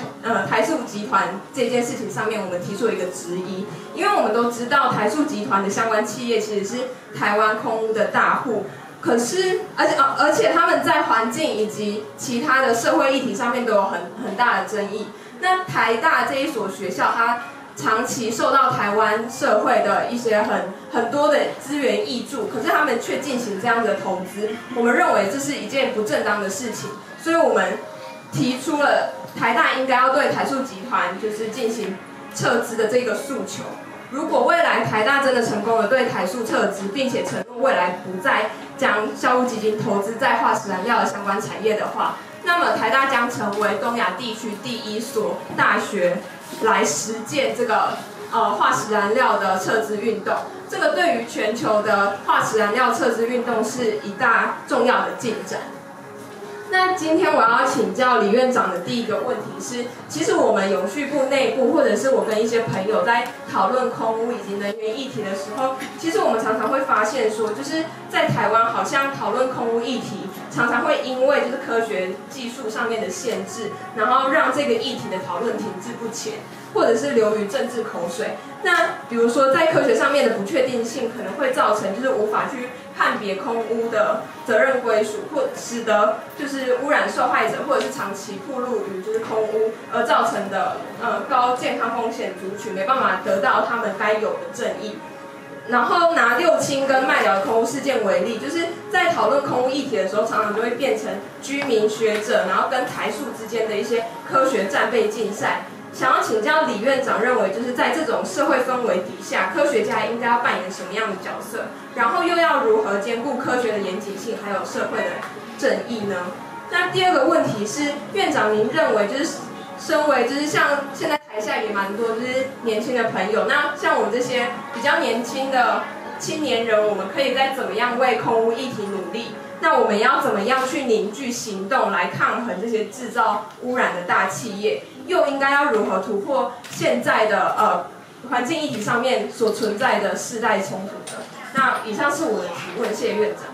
台塑集团这件事情上面，我们提出一个质疑，因为我们都知道台塑集团的相关企业其实是台湾空污的大户，可是而且他们在环境以及其他的社会议题上面都有很大的争议。那台大这一所学校，它长期受到台湾社会的一些很多的资源挹注，可是他们却进行这样的投资，我们认为这是一件不正当的事情，所以我们提出了台大应该要对台塑集团就是进行撤资的这个诉求。如果未来台大真的成功了对台塑撤资，并且承诺未来不再将校务基金投资在化石燃料的相关产业的话，那么台大将成为东亚地区第1所大学。 来实践这个化石燃料的撤资运动，这个对于全球的化石燃料撤资运动是一大重要的进展。那今天我要请教李院长的第一个问题是，其实我们永续部内部，或者是我跟一些朋友在讨论空污以及能源议题的时候，其实我们常常会发现说，就是在台湾好像讨论空污议题。 常常会因为就是科学技术上面的限制，然后让这个议题的讨论停滞不前，或者是流于政治口水。那比如说在科学上面的不确定性，可能会造成就是无法去判别空污的责任归属，或使得就是污染受害者或者是长期暴露于就是空污而造成的高健康风险族群没办法得到他们该有的正义。 然后拿六轻跟麦寮的空污事件为例，就是在讨论空污议题的时候，常常就会变成居民学者，然后跟台塑之间的一些科学战备竞赛。想要请教李院长，认为就是在这种社会氛围底下，科学家应该要扮演什么样的角色？然后又要如何兼顾科学的严谨性，还有社会的正义呢？那第二个问题是，院长您认为就是身为就是像现在。 台下也蛮多，就是年轻的朋友。那像我们这些比较年轻的青年人，我们可以再怎么样为空污议题努力？那我们要怎么样去凝聚行动来抗衡这些制造污染的大企业？又应该要如何突破现在的环境议题上面所存在的世代冲突呢？那以上是我的提问，谢谢院长。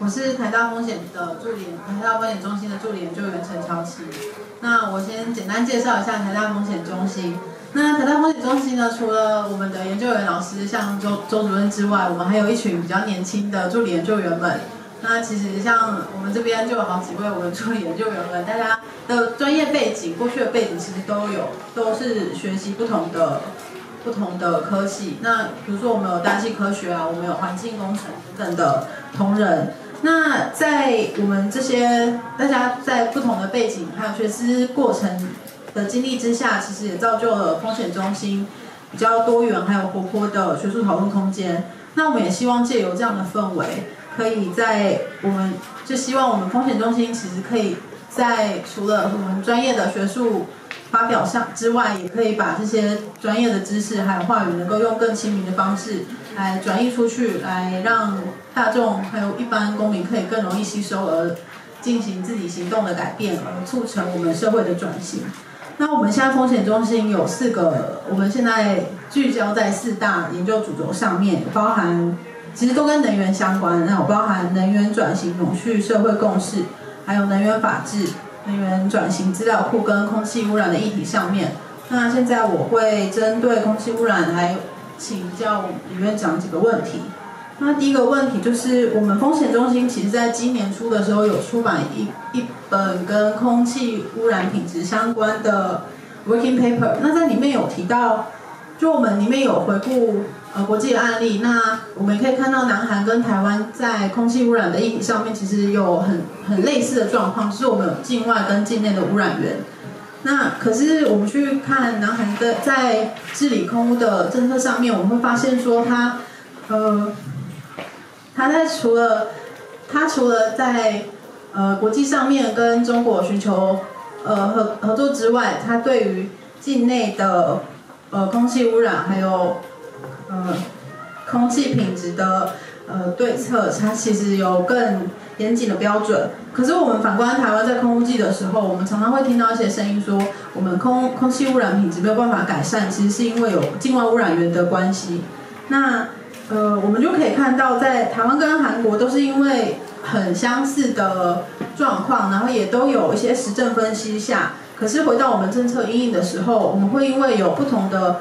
我是台大风险的助理，台大风险中心的助理研究员陈乔琪。那我先简单介绍一下台大风险中心。那台大风险中心呢，除了我们的研究员老师像周主任之外，我们还有一群比较年轻的助理研究员们。那其实像我们这边就有好几位我们助理研究员们，大家的专业背景、过去的背景其实都有，都是学习不同的科系。那比如说我们有大气科学啊，我们有环境工程等等的同仁。 那在我们这些大家在不同的背景还有学思过程的经历之下，其实也造就了风险中心比较多元还有活泼的学术讨论空间。那我们也希望借由这样的氛围，可以在我们就希望我们风险中心其实可以在除了我们专业的学术发表上之外，也可以把这些专业的知识还有话语，能够用更亲民的方式。 来转移出去，来让大众还有一般公民可以更容易吸收，而进行自己行动的改变，而促成我们社会的转型。那我们现在风险中心有4个，我们现在聚焦在4大研究主轴上面，包含其实都跟能源相关，那包含能源转型、永续社会共识，还有能源法治、能源转型资料库跟空气污染的议题上面。那现在我会针对空气污染还有。 请教李院长几个问题。那第一个问题就是，我们风险中心其实在今年初的时候有出版一本跟空气污染品质相关的 working paper。那在里面有提到，就我们里面有回顾国际的案例。那我们也可以看到，南韩跟台湾在空气污染的议题上面，其实有很类似的状况，就是我们有境外跟境内的污染源。那可是我们去看南韩的在治理空污的政策上面，我们会发现说它，它除了在国际上面跟中国寻求合作之外，它对于境内的空气污染还有空气品质的对策，它其实有更严谨的标准。可是我们反观台湾在空污季的时候，我们常常会听到一些声音说，我们空气污染品质没有办法改善，其实是因为有境外污染源的关系。那我们就可以看到，在台湾跟韩国都是因为很相似的状况，然后也都有一些实证分析下。可是回到我们政策因应的时候，我们会因为有不同的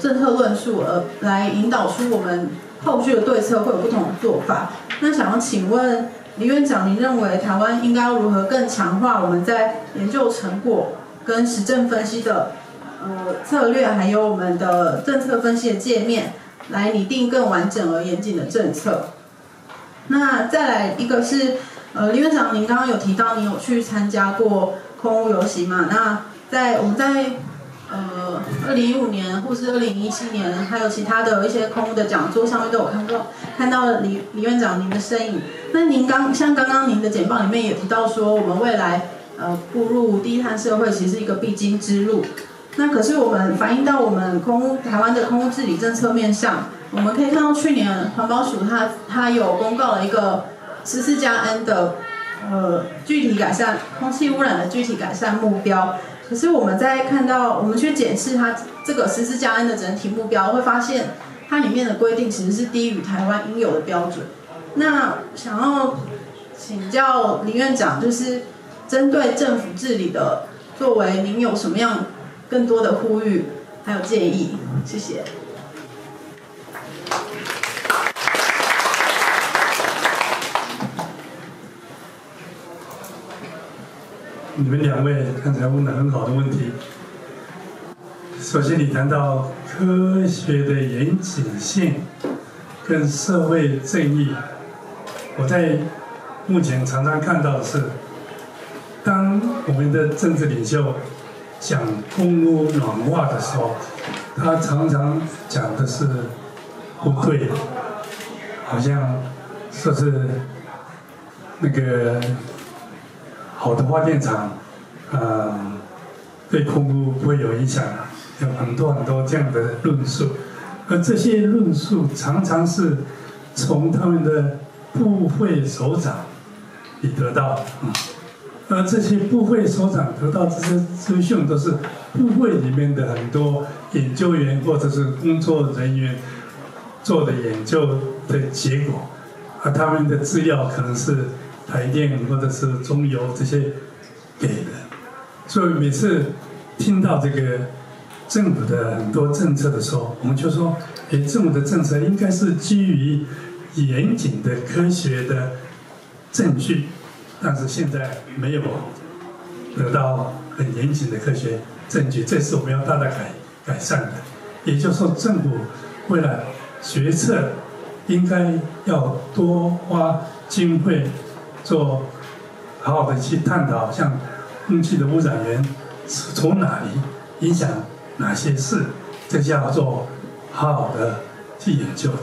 政策论述而来引导出我们后续的对策会有不同的做法。那想要请问李院长，您认为台湾应该如何更强化我们在研究成果跟实证分析的策略，还有我们的政策分析的界面，来拟定更完整而严谨的政策？那再来一个是李院长，您刚刚有提到你有去参加过空污游行嘛？那我们在2015年或是2017年，还有其他的一些空污的讲座上面都有看到李院长您的身影。那您像刚刚您的简报里面也提到说，我们未来步入低碳社会其实是一个必经之路。那可是我们反映到我们台湾的空污治理政策面上，我们可以看到去年环保署它有公告了一个14+N 的具体改善空气污染的具体改善目标。可是我们在看到我们去检视它这个14+N 的整体目标，会发现它里面的规定其实是低于台湾应有的标准。那想要请教林院长，就是针对政府治理的作为，您有什么样更多的呼吁还有建议？谢谢。你们两位刚才问了很好的问题。首先，你谈到科学的严谨性跟社会正义，我在目前常常看到的是，当我们的政治领袖讲空污暖化的时候，他常常讲的是不对，好像说是那个好的发电厂，对空污不会有影响，有很多这样的论述。而这些论述常常是从他们的部会首长里得到的。而这些部会首长得到这些资讯，都是部会里面的很多研究员或者是工作人员做的研究的结果，而他们的资料可能是台电或者是中油这些给的。所以每次听到这个政府的很多政策的时候，我们就说，政府的政策应该是基于严谨的科学的证据。但是现在没有得到很严谨的科学证据，这是我们要大大改善的。也就是说，政府为了决策，应该要多花经费做好好的去探讨，像空气的污染源是从哪里影响哪些事，这叫做好好的去研究的。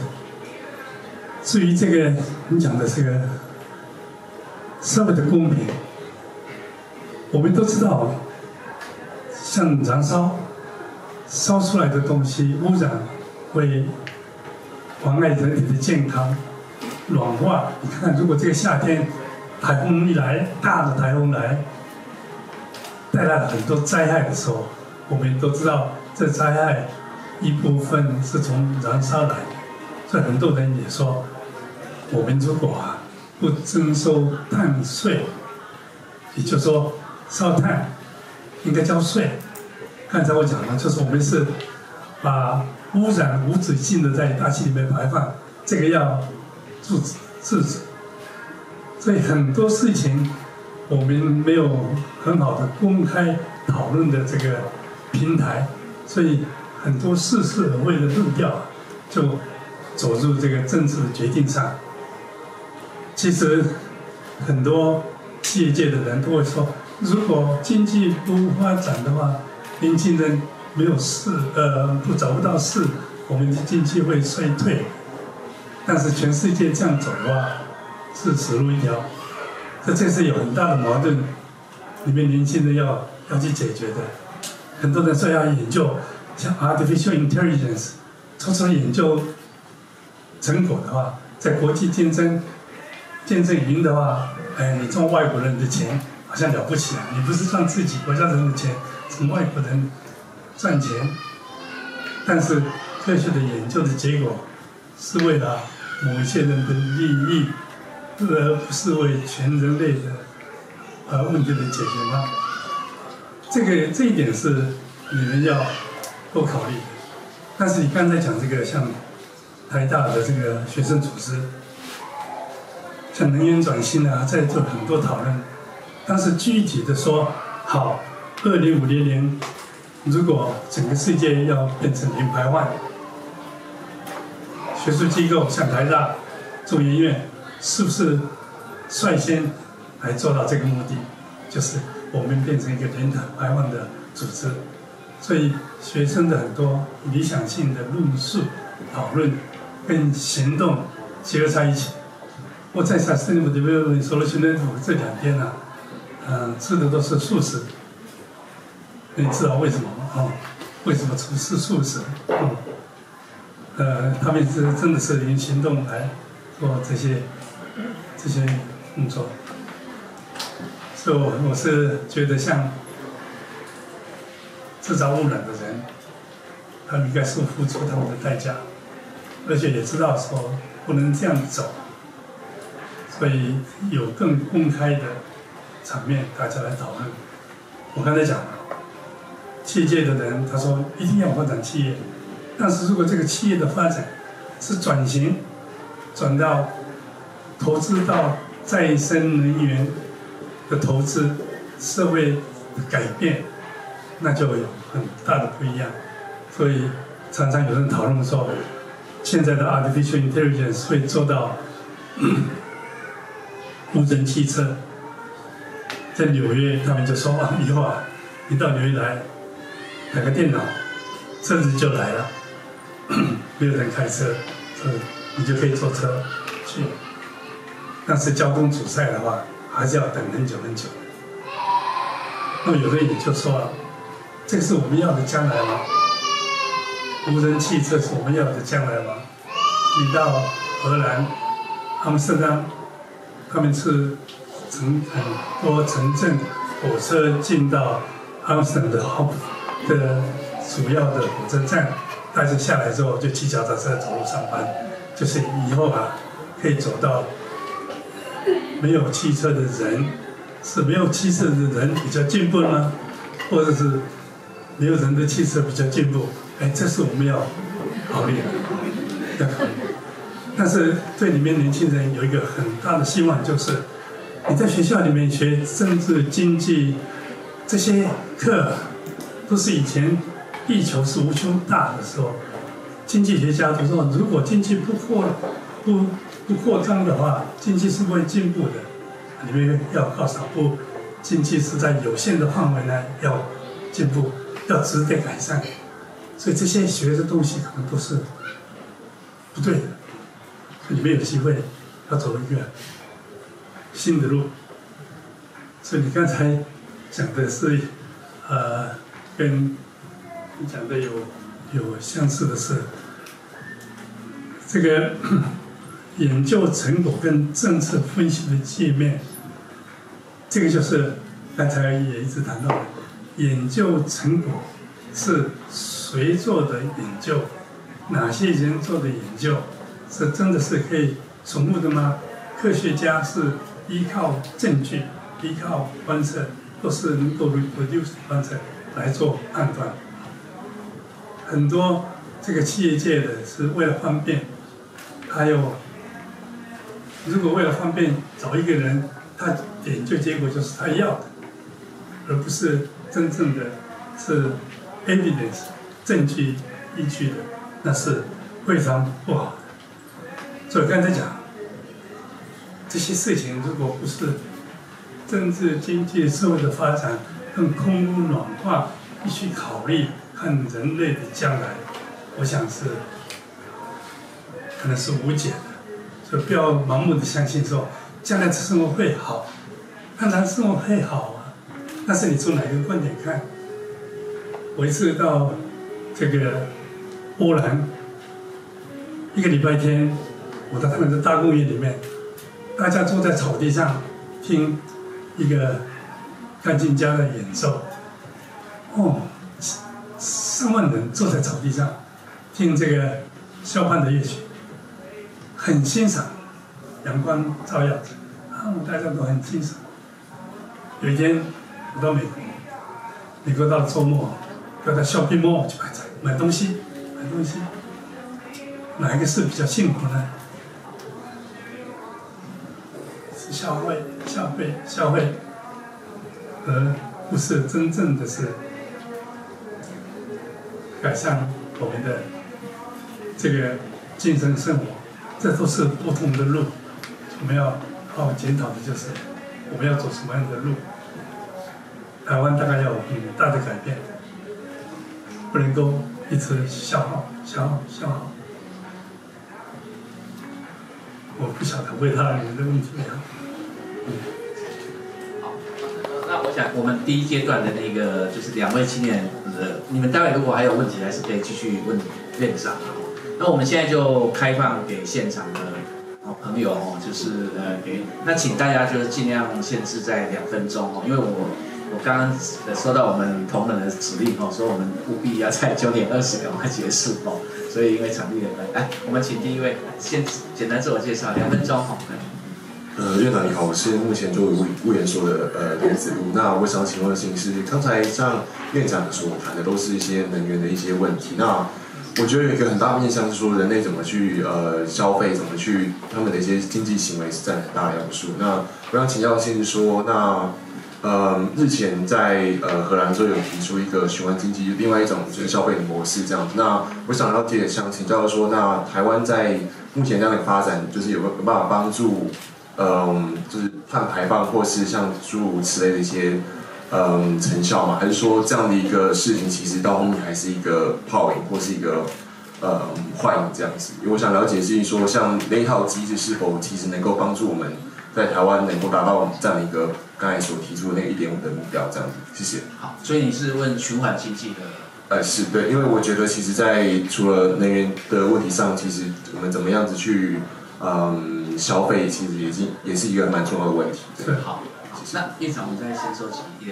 至于这个你讲的这个社会的公平，我们都知道，像燃烧烧出来的东西污染会妨碍人体的健康，软化。你看，如果这个夏天台风一来，大的台风来，带来了很多灾害的时候，我们都知道这灾害一部分是从燃烧来的。所以很多人也说，我们如果不征收碳税，也就是说烧炭应该交税。刚才我讲了，就是我们是把污染无止境的在大气里面排放，这个要制止。所以很多事情我们没有很好的公开讨论的这个平台，所以很多似是而非的漏掉，就走入这个政治决定上。其实很多企业界的人都会说，如果经济不发展的话，年轻人没有事，找不到事，我们的经济会衰退。但是全世界这样走的话，是死路一条。这是有很大的矛盾，里面年轻人要去解决的。很多人说要研究像 artificial intelligence， 做出研究成果的话，在国际竞争赢的话，你赚外国人的钱好像了不起啊！你不是赚自己国家人的钱，从外国人赚钱。但是科学的研究的结果是为了某些人的利益，而不是为全人类的问题的解决吗？这一点是你们要多考虑的。但是你刚才讲这个，像台大的这个学生组织，像能源转型啊，在做很多讨论。但是具体的说，好，2050年如果整个世界要变成零排放，学术机构像台大、中研院，是不是率先来做到这个目的？就是我们变成一个零排放的组织。所以学生的很多理想性的论述、讨论跟行动结合在一起。我在Sustainable Development Solution Network这2天呢，吃的都是素食。你知道为什么吗？为什么吃素食？他们是真的是用行动来做这些工作，所以我是觉得像制造污染的人，他们应该是付出他们的代价，而且也知道说不能这样走，所以有更公开的场面大家来讨论。我刚才讲了，企业界的人他说一定要发展企业。但是如果这个企业的发展是转型，转到投资到再生能源的投资，社会的改变，那就有很大的不一样。所以常常有人讨论说，现在的 artificial intelligence 会做到无人汽车。在纽约，他们就说啊，以后啊，你到纽约来，买个电脑，车子就来了。没有人开车，你就可以坐车去。但是交通阻塞的话，还是要等很久很久。那么有人也就说了，这是我们要的将来吗？无人汽车是我们要的将来吗？你到荷兰、阿姆斯特丹，他们是很多城镇火车进到阿姆斯特丹的主要的火车站，大家下来之后就骑脚踏车走路上班，就是以后啊，可以走到没有汽车的人，是没有汽车的人比较进步呢，或者是没有人的汽车比较进步？这是我们要考虑的。但是对里面年轻人有一个很大的希望，就是你在学校里面学政治、经济这些课，都是以前地球是无穷大的时候，经济学家都说，如果经济不扩张的话，经济是不会进步的。你们要告诉不，经济是在有限的范围内要进步，要值得改善。所以这些学的东西可能都是不对的。你们有机会要走一个新的路。所以你刚才讲的是，跟你讲的有相似的事。这个研究成果跟政策分析的界面，这个就是刚才也一直谈到的，研究成果是谁做的研究，哪些人做的研究，是真的是可以重复的吗？科学家是依靠证据、依靠观测，都是能够 reproduce 观测来做判断。很多这个企业界的是为了方便，还有如果为了方便找一个人，他研究结果就是他要的，而不是真正的是 evidence 证据依据的，那是会商不好。所以我刚才讲，这些事情如果不是政治、经济、社会的发展跟空污暖化必须考虑，看人类的将来，我想是可能是无解的。所以不要盲目的相信说将来的生活会好，当然生活会好啊，但是你从哪个观点看？我一次到这个波兰，一个礼拜天，我到他们的大公园里面，大家坐在草地上听一个钢琴家的演奏，哦，上万人坐在草地上听这个肖邦的乐曲，很欣赏，阳光照耀着，啊，大家都很欣赏。有一天我到美国，美国到了周末，要到 shopping mall 去买东西，哪一个是比较幸福呢？是消费，而不是真正的是改善我们的这个精神生活，这都是不同的路。我们要好好检讨的就是我们要走什么样的路。台湾大概要有很大的改变，不能够一直消耗。我不晓得回答你的问题了。好，那我想我们第一阶段的那个就是两位青年的，你们待会如果还有问题，还是可以继续问院长。那我们现在就开放给现场的朋友哦，就是给那请大家就是尽量限制在2分钟哦，因为我刚刚收到我们同仁的指令哦，说我们务必要在9:20赶快结束哦，所以因为场地的关系，来，我们请第一位先简单自我介绍，2分钟哦。院长你好，我是目前作为务研所的林子路。那我想请问的事情是，刚才像院长所谈的都是一些能源的一些问题，那我觉得有一个很大的面向是说人类怎么去消费，怎么去他们的一些经济行为是占很大的要素。那我想请教的是说，那日前在荷兰就有提出一个循环经济，另外一种就是消费的模式这样。那我想了解，想请教说，那台湾在目前这样的发展，就是有没有办法帮助，就是碳排放或是像诸如此类的一些成效嘛？还是说这样的一个事情其实到后面还是一个泡影或是一个幻影这样子？因为我想了解是说，像那一套机制是否其实能够帮助我们在台湾能够达到这样一个刚才所提出的那个1.5的目标，这样子，谢谢。好，所以你是问循环经济的？是对，因为我觉得其实在除了能源的问题上，其实我们怎么样子去消费，其实也是一个蛮重要的问题。对，好，谢谢。那院长，我们再先收集1、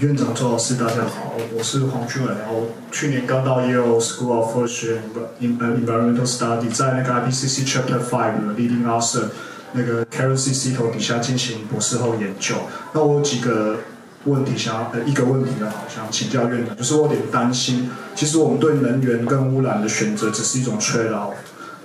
2。院长、周老师，大家好，我是黄俊伟，然后去年刚到 Yale School of Forestry and Environmental Study， 在那个 IPCC Chapter 5的 Leading Author 那个 Karen C 头底下进行博士后研究。那我有几个问题想要一个问题呢，想请教院长，就是我有点担心，其实我们对能源跟污染的选择只是一种trade-off，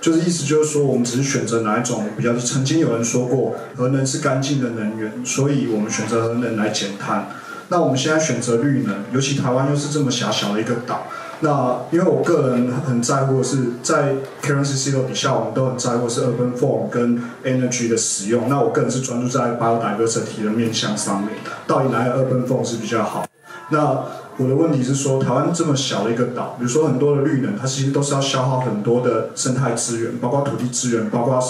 就是意思就是说，我们只是选择哪一种比较。曾经有人说过，核能是干净的能源，所以我们选择核能来减碳。那我们现在选择绿能，尤其台湾又是这么狭小的一个岛。那因为我个人很在乎的是，在 Karen Cicero 底下，我们都很在乎的是 urban form 跟 energy 的使用。那我个人是专注在 biodiversity 的面向上面，到底哪个 urban form 是比较好？那我的问题是说，台湾这么小的一个岛，比如说很多的绿能，它其实都是要消耗很多的生态资源，包括土地资源，包括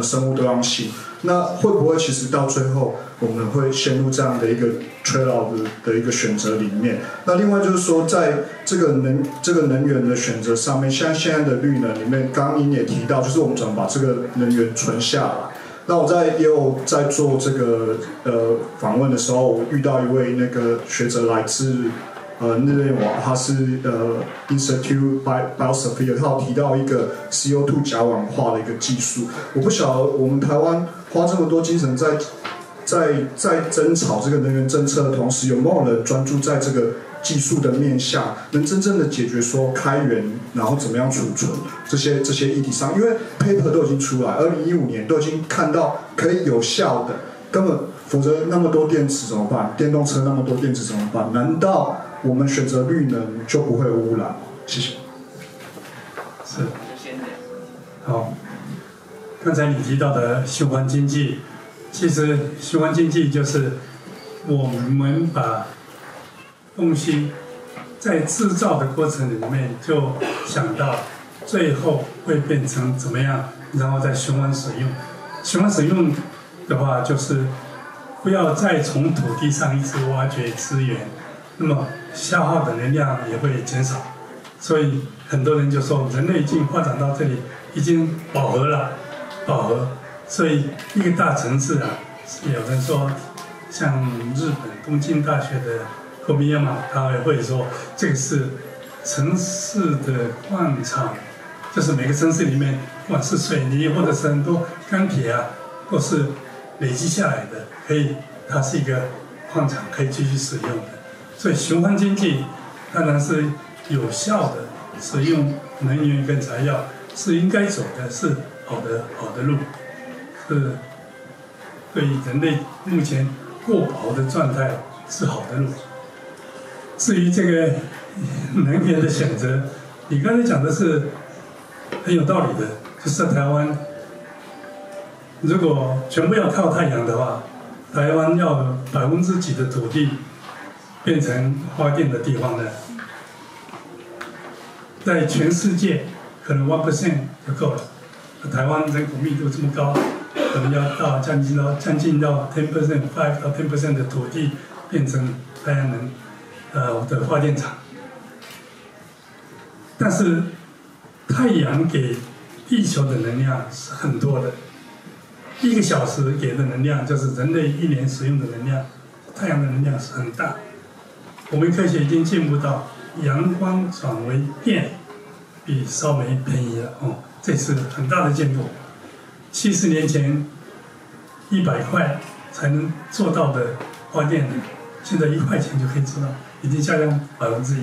生物多样性。那会不会其实到最后，我们会陷入这样的一个 trade-off 的一个选择里面？那另外就是说，在这个能源的选择上面，像现在的绿能里面，刚刚您也提到，就是我们怎么把这个能源存下来。那我在做这个访问的时候，我遇到一位那个学者来自日内瓦，他是Institute Biosphere， 他有提到一个 CO2 甲烷化的一个技术。我不晓得我们台湾花这么多精神在争吵这个能源政策的同时，有没有人专注在这个技术的面向，能真正的解决说开源，然后怎么样储存这些议题上？因为 paper 都已经出来，2015年都已经看到可以有效的，根本否则那么多电池怎么办？电动车那么多电池怎么办？难道我们选择绿能就不会有污染。谢谢。是。好。刚才你提到的循环经济，其实循环经济就是我们把东西在制造的过程里面就想到最后会变成怎么样，然后再循环使用。循环使用的话，就是不要再从土地上一直挖掘资源，那么消耗的能量也会减少。所以很多人就说，人类已经发展到这里，已经饱和了，饱和。所以一个大城市啊，有人说，像日本东京大学的后面嘛，他也会说这个是城市的矿场，就是每个城市里面，不管是水泥或者是很多钢铁啊，都是累积下来的，可以，它是一个矿场，可以继续使用的。所以循环经济当然是有效的，使用能源跟材料是应该走的，是好的路，是对人类目前过饱的状态是好的路。至于这个能源的选择，你刚才讲的是很有道理的，就是在台湾，如果全部要靠太阳的话，台湾要几% 的土地变成发电的地方呢？在全世界可能1% 就够了，台湾人口密度这么高，可能要到将近到 5% 的土地变成太阳能的发电厂。但是太阳给地球的能量是很多的，1个小时给的能量就是人类一年使用的能量，太阳的能量是很大。我们科学已经进步到阳光转为电比烧煤便宜了哦，这是很大的进步。70年前100块才能做到的发电，现在1块钱就可以做到，已经下降1%。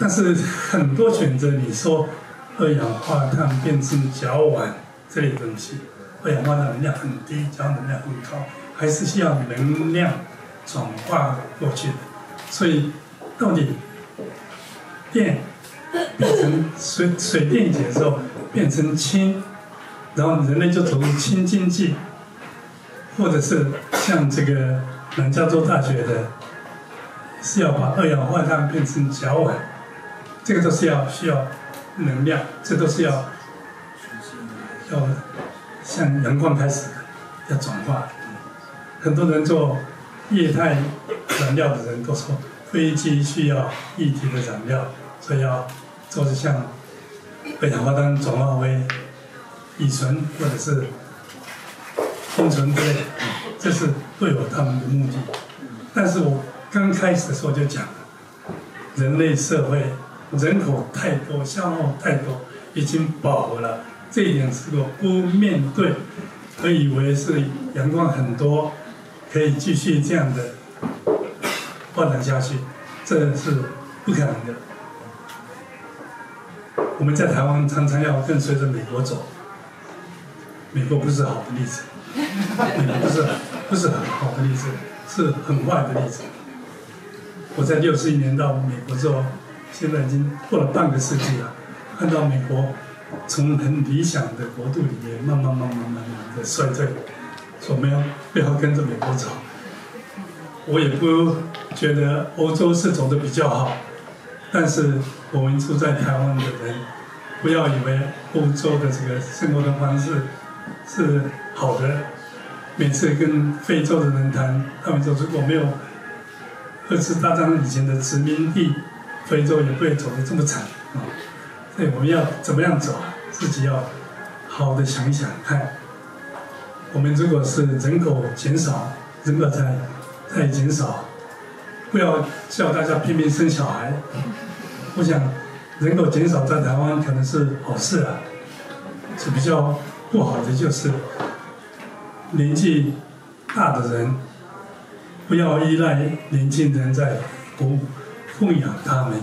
但是很多选择，你说二氧化碳变成甲烷这类东西，二氧化碳能量很低，甲烷能量很高，还是需要能量转化过去的。所以到底电变成水电解之后变成氢，然后人类就投入氢经济，或者是像这个南加州大学的，是要把二氧化碳变成甲烷，这个都是要需要能量，这都是要像阳光开始要转化。很多人做液态燃料的人都说，飞机需要液体的燃料，所以要做是像二氧化碳转化为乙醇或者是丙醇之类的，这是对我他们的目的。但是我刚开始的时候就讲了，人类社会人口太多，消耗太多，已经饱和了。这一点是我不面对，我以为是阳光很多，可以继续这样的发展下去，这是不可能的。我们在台湾常常要跟随着美国走，美国不是好的例子，美国不是很好的例子，是很坏的例子。我在61年到美国之后，现在已经过了半个世纪了，看到美国从很理想的国度里面慢慢的衰退，所以没有必要跟着美国走。我也不觉得欧洲是走的比较好，但是我们住在台湾的人，不要以为欧洲的这个生活的方式是好的。每次跟非洲的人谈，他们说如果没有2次大战以前的殖民地，非洲也不会走得这么惨啊。所以我们要怎么样走，自己要好的想一想看。我们如果是人口减少，人口在减少，不要叫大家拼命生小孩。我想人口减少在台湾可能是好事啊，是比较不好的就是年纪大的人不要依赖年轻人在供养他们。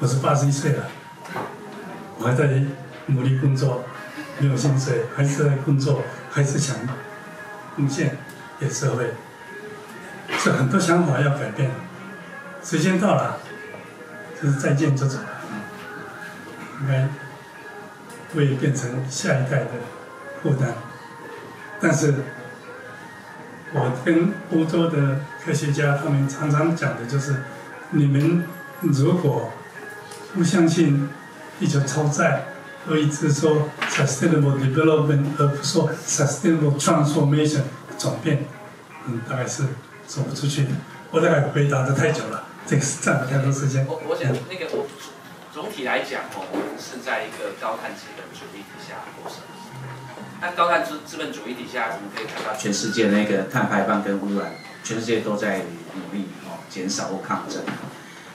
我是81岁了，我还在努力工作，没有薪水，还是在工作，还是想贡献给社会。是很多想法要改变，时间到了，就是再见就走了，应该会变成下一代的负担。但是，我跟欧洲的科学家他们常常讲的就是，你们如果不相信地球超载，而一直说 sustainable development， 而不说 sustainable transformation 转变，大概是走不出去的。我大概回答的太久了，这个占了太多时间。我想那个我总体来讲哦，我们是在一个高碳资本主义底下过生活。那高碳资本主义底下，我们可以看到全世界那个碳排放跟污染，全世界都在努力减少或抗争。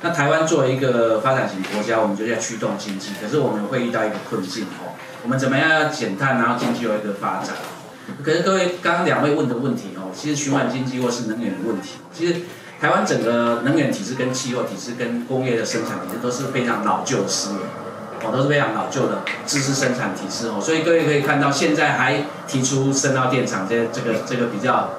那台湾作为一个发展型国家，我们就要驱动经济，可是我们会遇到一个困境哦。我们怎么样要减碳，然后经济有一个发展？可是各位刚刚两位问的问题哦，其实循环经济或是能源的问题，其实台湾整个能源体制、跟气候体制、跟工业的生产体制都是非常老旧的思维哦，都是非常老旧的知识生产体制哦。所以各位可以看到，现在还提出深澳电厂这个比较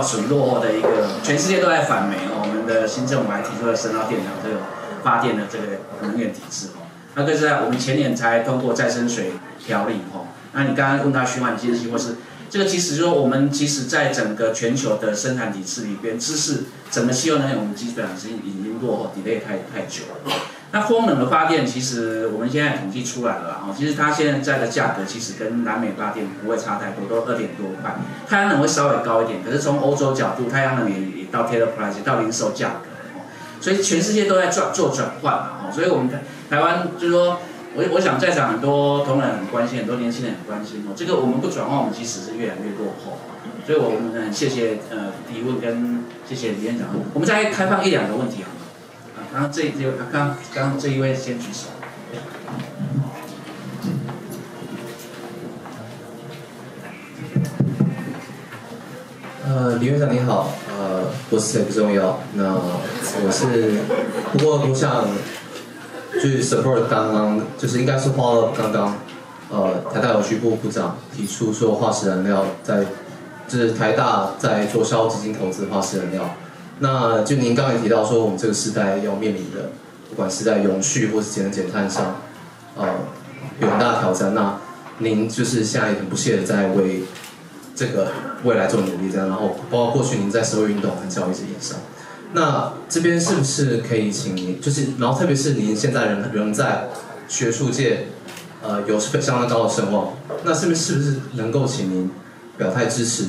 属于落后的一个，全世界都在反美哦。的新政府还提出了深澳电厂这个发电的这个能源体制哦，那个是在我们前年才通过再生水条例哦。那你刚刚问到循环经济或是这个，其实说我们其实在整个全球的生产体制里边，知识整个气候能源我们基本上是已经落后 delay 太久了。那风能的发电其实我们现在统计出来了哦，其实它现在的价格其实跟南美发电不会差太多，都2点多块。太阳能会稍微高一点，可是从欧洲角度，太阳能也到 Taylor Price 到零售价格哦，所以全世界都在做转换哦。所以我们台湾就是说，我想在场很多同仁很关心，很多年轻人很关心哦。这个我们不转换，我们其实是越来越落后。所以我们很谢谢提问跟谢谢李院长，我们再开放一两个问题啊。然后刚这一位先举手。李院长你好，我是谁不重要，那我是，不过我想去 support 刚刚，就是应该是follow up刚刚，台大有局部部长提出说化石燃料在，就是台大在做消耗基金投资化石燃料。那就您刚才提到说，我们这个时代要面临的，不管是在永续或是节能减碳上，有很大的挑战。那您就是现在也很不懈的在为这个未来做努力，这样。然后包括过去您在社会运动很早一直以上。那这边是不是可以请您，就是然后特别是您现在仍在学术界，有相当高的声望，那是不是能够请您表态支持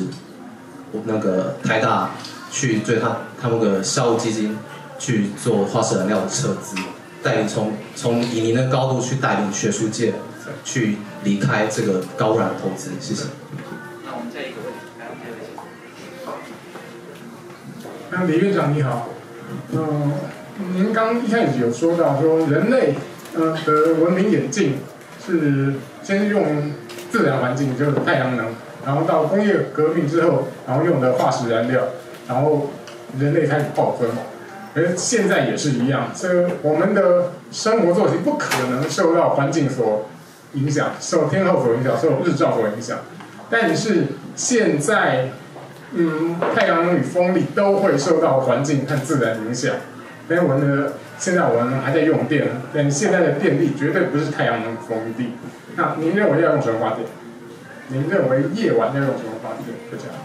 那个台大？去对他们的消耗基金去做化石燃料的撤资，带领从以您的高度去带领学术界去离开这个高污染投资，谢谢。那我们再一个问题，来我们这位先生。李院长你好，您刚一开始有说到说人类的文明演进是先用自然环境就是太阳能，然后到工业革命之后，然后用的化石燃料。然后人类开始暴分，而现在也是一样，所以我们的生活作息不可能受到环境所影响，受天候所影响，受日照所影响。但是现在，太阳能与风力都会受到环境和自然影响。但是现在我们还在用电，但现在的电力绝对不是太阳能、风力。那您认为要用什么发电？您认为夜晚要用什么发电？就这样。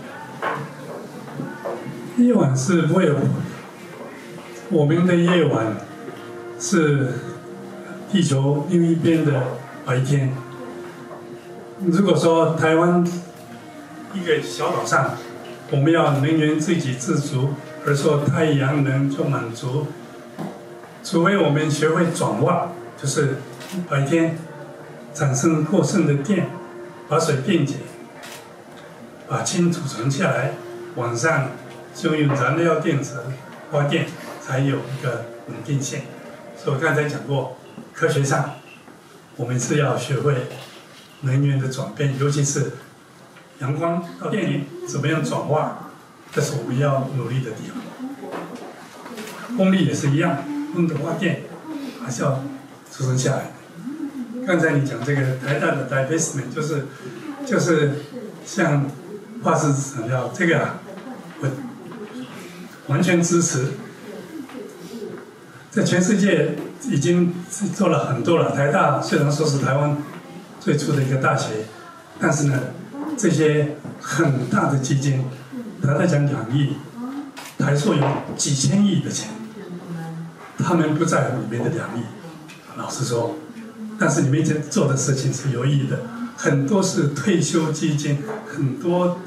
夜晚是不会有，我们的夜晚是地球另一边的白天。如果说台湾一个小岛上，我们要能源自给自足，而说太阳能就满足，除非我们学会转化，就是白天产生过剩的电，把水电解，把氢储存下来，晚上。就用燃料电池发电才有一个稳定性，所以我刚才讲过，科学上我们是要学会能源的转变，尤其是阳光到电力怎么样转化，这是我们要努力的地方。风力也是一样，风的发电还是要储存下来。刚才你讲这个台大的 divestment 就是像化石燃料这个啊。完全支持。在全世界已经做了很多了。台大虽然说是台湾最初的一个大学，但是呢，这些很大的基金，台大讲2亿，台硕有几千亿的钱，他们不在乎里面的2亿。老实说，但是里面做的事情是有意义的，很多是退休基金，很多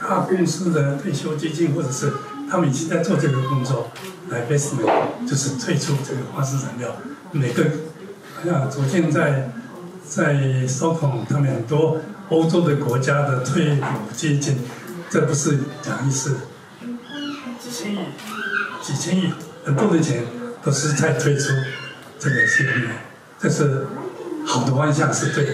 大公司的退休基金，或者是他们已经在做这个工作。来 ，divestment 就是退出这个化石燃料。每个，像昨天在 Stockholm 他们很多欧洲的国家的退股基金，这不是2亿，几千亿，很多的钱都是在退出这个协议，这是好的方向，是对的。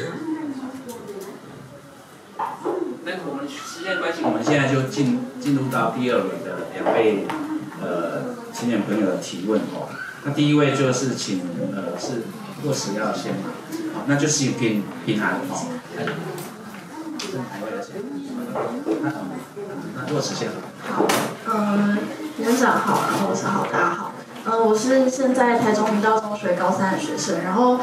那我们时间关系，我们现在就进入到第二轮的2位青年朋友的提问哦。那第一位就是请是落实要先嘛，好，那就是平涵哦，是哪位的先？那落实先。好，园长好，然后我是好大家好，我是现在台中明道中学高3的学生，然后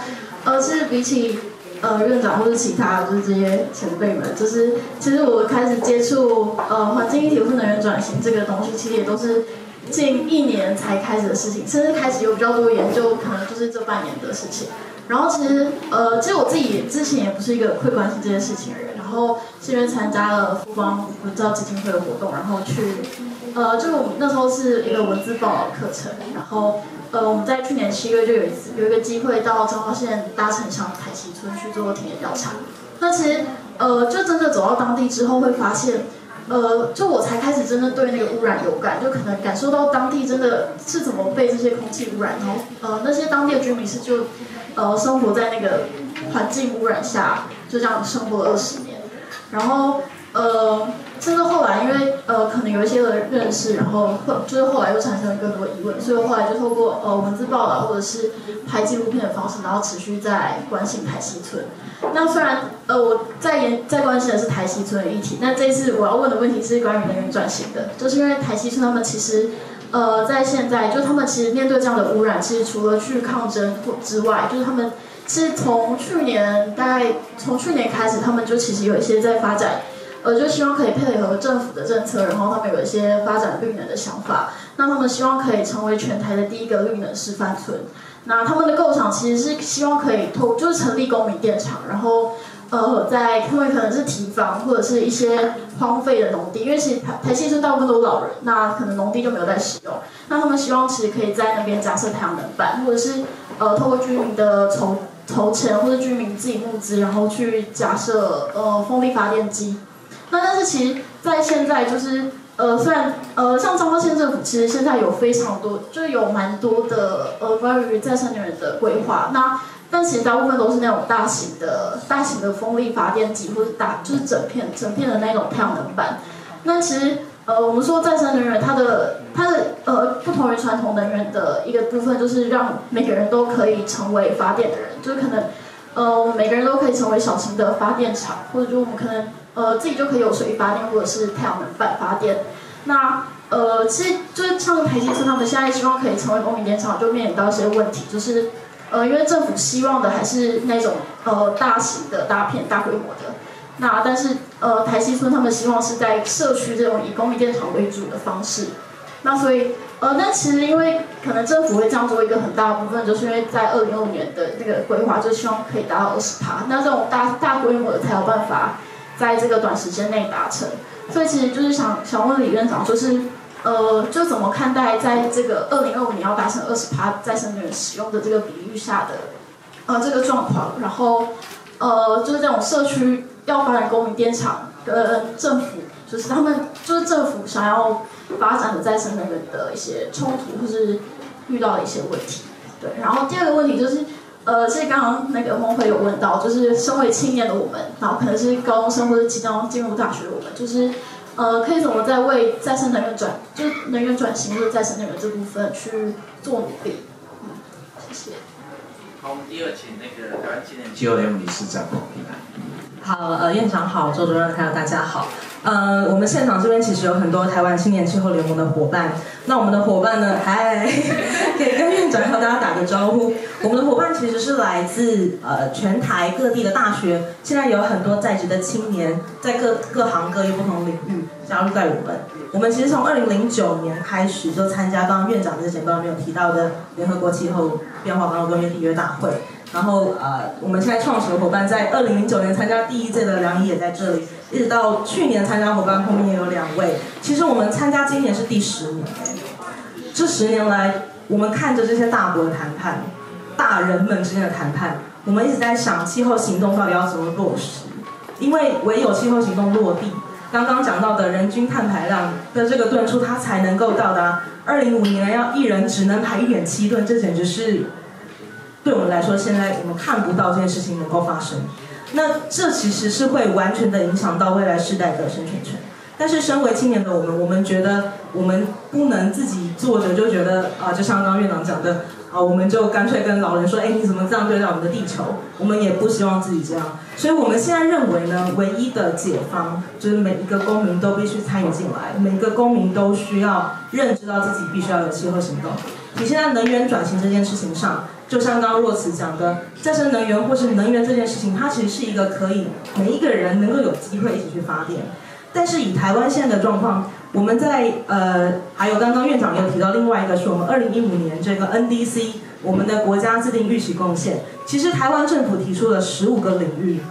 是比起院长或是其他就是这些前辈们，就是其实我开始接触环境议题或能源转型这个东西，其实也都是近1年才开始的事情，甚至开始有比较多研究，可能就是这半年的事情。然后其实我自己之前也不是一个会关心这些事情的人，然后是因为参加了富邦文教基金会的活动，然后就我们那时候是一个文字报道课程，然后我们在去年7月就有一个机会到彰化县大城乡台西村去做田野调查。那其实就真的走到当地之后会发现。就我才开始真的对那个污染有感，就可能感受到当地真的是怎么被这些空气污染，然后那些当地的居民是就生活在那个环境污染下，就这样生活了20年。然后甚至后来因为可能有一些的认识，然后就是后来又产生了更多疑问，所以后来就透过文字报道或者是拍纪录片的方式，然后持续在关心台西村。那虽然我在关心的是台西村的议题，那这一次我要问的问题是关于能源转型的，就是因为台西村他们其实在现在就他们其实面对这样的污染，其实除了去抗争之外，就是他们是从去年开始，他们就其实有一些在发展。就希望可以配合政府的政策，然后他们有一些发展绿能的想法。那他们希望可以成为全台的第一个绿能示范村。那他们的构想其实是希望可以就是成立公民电厂，然后他们可能是堤防或者是一些荒废的农地，因为其实台西村大部分都是老人，那可能农地就没有在使用。那他们希望其实可以在那边架设太阳能板，或者是透过居民的筹钱或者居民自己募资，然后去架设风力发电机。那但是其实，在现在就是虽然像彰化县政府其实现在有非常多，就有蛮多的关于再生能源的规划。那但其实大部分都是那种大型的风力发电机，或者就是整片的那种太阳能板。那其实我们说再生能源它的不同于传统能源的一个部分，就是让每个人都可以成为发电的人，就是可能我们每个人都可以成为小型的发电厂，或者就我们可能。自己就可以有水力发电或者是太阳能板发电。那其实就是像台西村他们现在希望可以成为公民电厂，就面临到一些问题，就是因为政府希望的还是那种大型的大规模的。那但是台西村他们希望是在社区这种以公民电厂为主的方式。那所以但其实因为可能政府会这样做一个很大的部分，就是因为在2025年的那个规划就希望可以达到20%，那这种大规模的才有办法。在这个短时间内达成，所以其实就是想问李院长，就是就怎么看待在这个2025年要达成20%再生能源使用的这个比率下的这个状况，然后就是这种社区要发展公民电厂跟政府就是他们就是政府想要发展的再生能源的一些冲突或是遇到的一些问题，对。然后第二个问题就是。其实刚刚那个孟慧有问到，就是身为青年的我们，然后可能是高中生或者即将进入大学的我们，就是可以怎么在为再生能源能源转型或者再生能源这部分去做努力？谢谢。好，我们第二请那个台湾青年机构联盟理事长。好，院长好，周主任还有大家好。我们现场这边其实有很多台湾青年气候联盟的伙伴。那我们的伙伴呢，嗨，给跟院长和大家打个招呼。我们的伙伴其实是来自全台各地的大学，现在有很多在职的青年，在各行各业不同领域加入在我们。我们其实从2009年开始就参加刚刚院长在简报里面有提到的联合国气候变化防治公约缔约大会。 然后我们现在创始的伙伴在2009年参加第一届的梁怡也在这里，一直到去年参加伙伴碰面也有2位。其实我们参加今年是第10年，这10年来，我们看着这些大国的谈判，大人们之间的谈判，我们一直在想气候行动到底要怎么落实，因为唯有气候行动落地，刚刚讲到的人均碳排量的这个吨数，它才能够到达2050年要1人只能排1.7吨，这简直是。 对我们来说，现在我们看不到这件事情能够发生，那这其实是会完全的影响到未来世代的生存权。但是，身为青年的我们觉得我们不能自己坐着就觉得就像刚刚院长讲的我们就干脆跟老人说，哎，你怎么这样对待我们的地球？我们也不希望自己这样，所以我们现在认为呢，唯一的解放就是每一个公民都必须参与进来，每个公民都需要认知到自己必须要有气候行动。体现在能源转型这件事情上。 就像刚刚若慈讲的，再生能源或是能源这件事情，它其实是一个可以每一个人能够有机会一起去发电。但是以台湾现在的状况，我们在还有刚刚院长也有提到另外一个是我们2015年这个 NDC 我们的国家制定预期贡献，其实台湾政府提出了15个领域，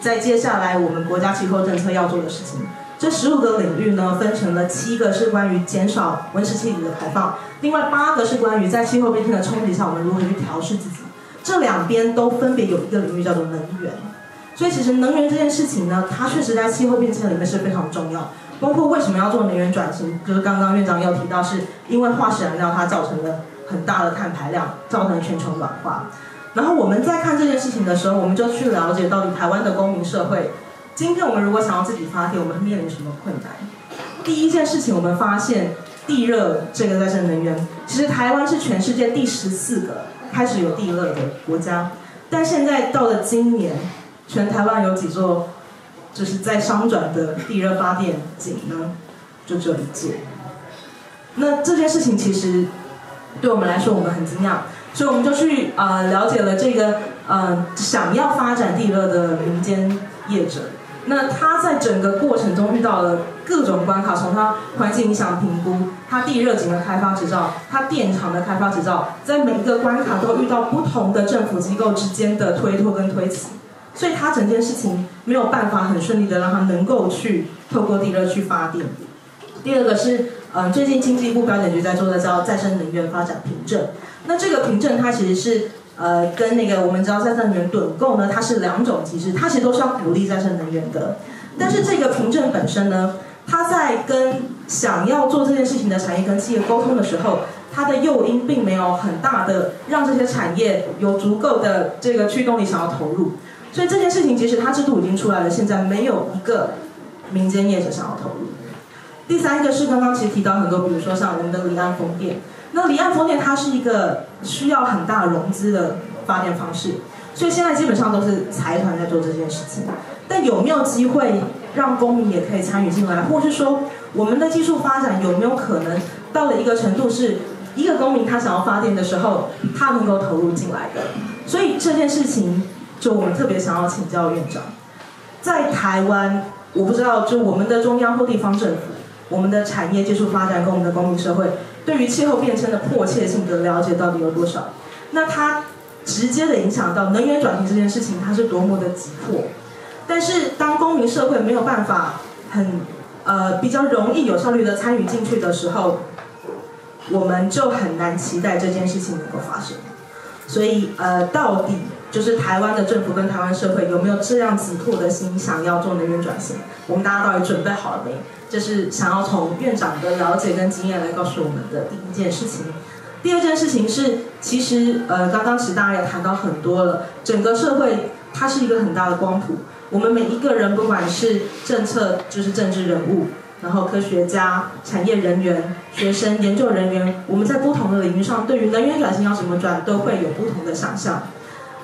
在接下来我们国家气候政策要做的事情。 这15个领域呢，分成了7个是关于减少温室气体的排放，另外8个是关于在气候变迁的冲击下，我们如何去调试自己。这两边都分别有一个领域叫做能源，所以其实能源这件事情呢，它确实在气候变迁里面是非常重要。包括为什么要做能源转型，就是刚刚院长也有提到，是因为化石燃料它造成了很大的碳排量，造成全球暖化。然后我们在看这件事情的时候，我们就去了解到底台湾的公民社会。 今天我们如果想要自己发电，我们面临什么困难？第一件事情，我们发现地热这个再生能源，其实台湾是全世界第14个开始有地热的国家，但现在到了今年，全台湾有几座就是在商转的地热发电井呢？就只有1座。那这件事情其实对我们来说，我们很惊讶，所以我们就去了解了这个想要发展地热的民间业者。 那他在整个过程中遇到了各种关卡，从他环境影响评估，他地热井的开发执照，他电厂的开发执照，在每一个关卡都遇到不同的政府机构之间的推脱跟推辞，所以他整件事情没有办法很顺利的让他能够去透过地热去发电。第二个是，最近经济部标准局在做的叫再生能源发展凭证，那这个凭证它其实是。 跟那个我们知道再生能源趸购呢，它是2种机制，它其实都是要鼓励再生能源的。但是这个凭证本身呢，它在跟想要做这件事情的产业跟企业沟通的时候，它的诱因并没有很大的让这些产业有足够的这个驱动力想要投入。所以这件事情即使它制度已经出来了，现在没有一个民间业者想要投入。第三个是刚刚其实提到很多，比如说像我们的离岸风电。 那离岸风电它是一个需要很大融资的发电方式，所以现在基本上都是财团在做这件事情。但有没有机会让公民也可以参与进来，或是说我们的技术发展有没有可能到了一个程度，是一个公民他想要发电的时候，他能够投入进来的？所以这件事情，就我们特别想要请教院长，在台湾，我不知道就我们的中央或地方政府，我们的产业技术发展跟我们的公民社会。 对于气候变迁的迫切性的了解到底有多少？那它直接的影响到能源转型这件事情，它是多么的急迫。但是当公民社会没有办法很比较容易有效率的参与进去的时候，我们就很难期待这件事情能够发生。所以到底就是台湾的政府跟台湾社会有没有这样急迫的心想要做能源转型？我们大家到底准备好了没？ 就是想要从院长的了解跟经验来告诉我们的第一件事情，第二件事情是，其实刚刚大家也谈到很多了，整个社会它是一个很大的光谱，我们每一个人不管是政策就是政治人物，然后科学家、产业人员、学生、研究人员，我们在不同的领域上对于能源转型要怎么转都会有不同的想象。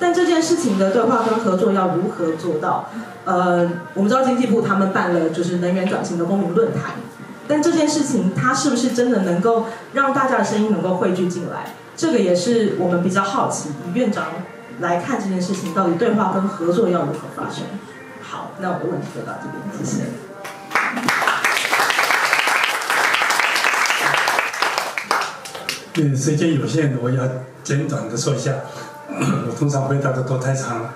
但这件事情的对话跟合作要如何做到？我们知道经济部他们办了就是能源转型的公民论坛，但这件事情它是不是真的能够让大家的声音能够汇聚进来？这个也是我们比较好奇，以院长来看这件事情到底对话跟合作要如何发生。好，那我的问题就到这边，谢谢。时间有限，我要简短的说一下。我通常回答的都太长了。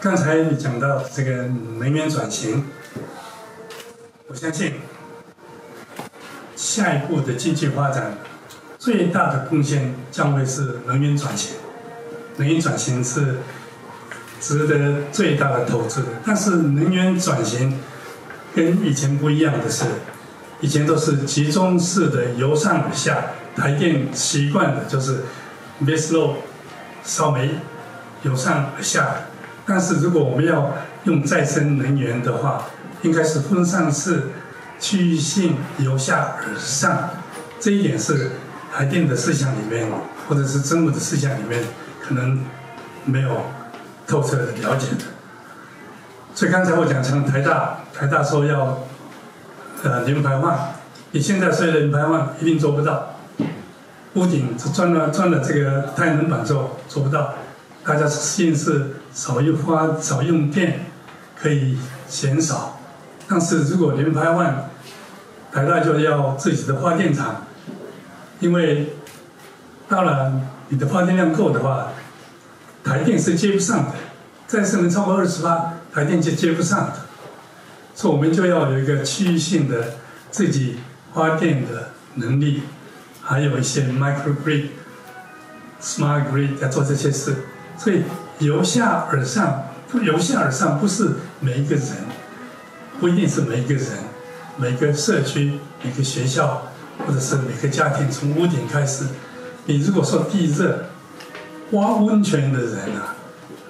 刚才你讲到这个能源转型，我相信下一步的经济发展最大的贡献将会是能源转型。能源转型是值得最大的投资的，但是能源转型跟以前不一样的是，以前都是集中式的由上而下，台电习惯的就是Maslow烧煤，由上而下。但是如果我们要用再生能源的话，应该是分散式、区域性、由下而上。这一点是台电的思想里面，或者是政府的思想里面可能没有透彻的了解的。所以刚才我讲像台大说要零排放，你现在说的零排放一定做不到。屋顶钻了这个太阳能板做不到，大家实验室少用电可以减少。但是如果零排放，台大就要自己的发电厂，因为到了你的发电量够的话，台电是接不上的，再生能超过28%，台电就接不上的。所以我们就要有一个区域性的自己发电的能力。还有一些 microgrid、smart grid 在做这些事，所以由下而上，不是每一个人，不一定是每一个人，每个社区、每个学校，或者是每个家庭，从屋顶开始。你如果说地热，挖温泉的人啊，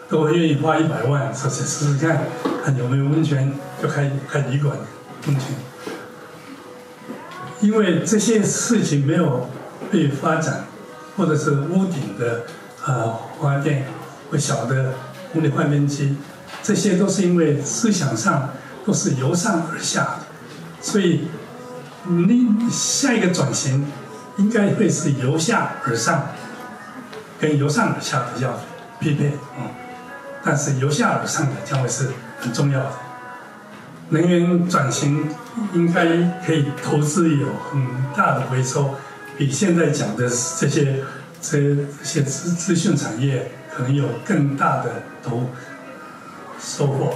都会愿意花100万，说去试试看，看有没有温泉，就开旅馆温泉。因为这些事情没有被发展，或者是屋顶的发电或小的风力发电机，这些都是因为思想上都是由上而下的，所以你下一个转型应该会是由下而上，跟由上而下的要匹配但是由下而上的将会是很重要的。能源转型应该可以投资有很大的回收，比现在讲的这些资讯产业可能有更大的收获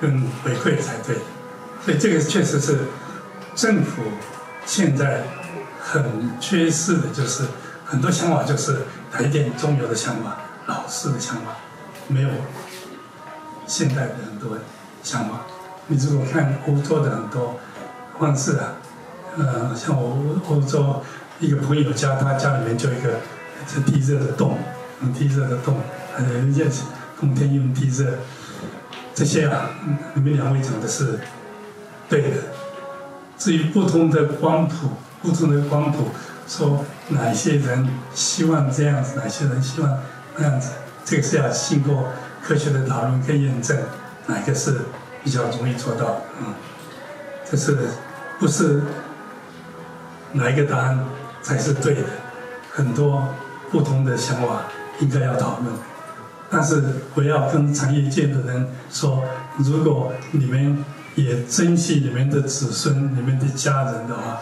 跟回馈才对。所以这个确实是政府现在很缺失的，就是很多想法就是台电中油的想法、老式的想法，没有现代的很多想法。你如果看欧洲的很多方式啊，像我欧洲一个朋友家，他家里面就有一个地热的洞，人家冬天用地热，这些啊，你们两位讲的是对的。至于不同的光谱，说哪些人希望这样子，哪些人希望那样子，这个是要经过科学的讨论跟验证，哪个是比较容易做到，这是不是哪一个答案才是对的？很多不同的想法应该要讨论，但是我要跟产业界的人说，如果你们也珍惜你们的子孙、你们的家人的话，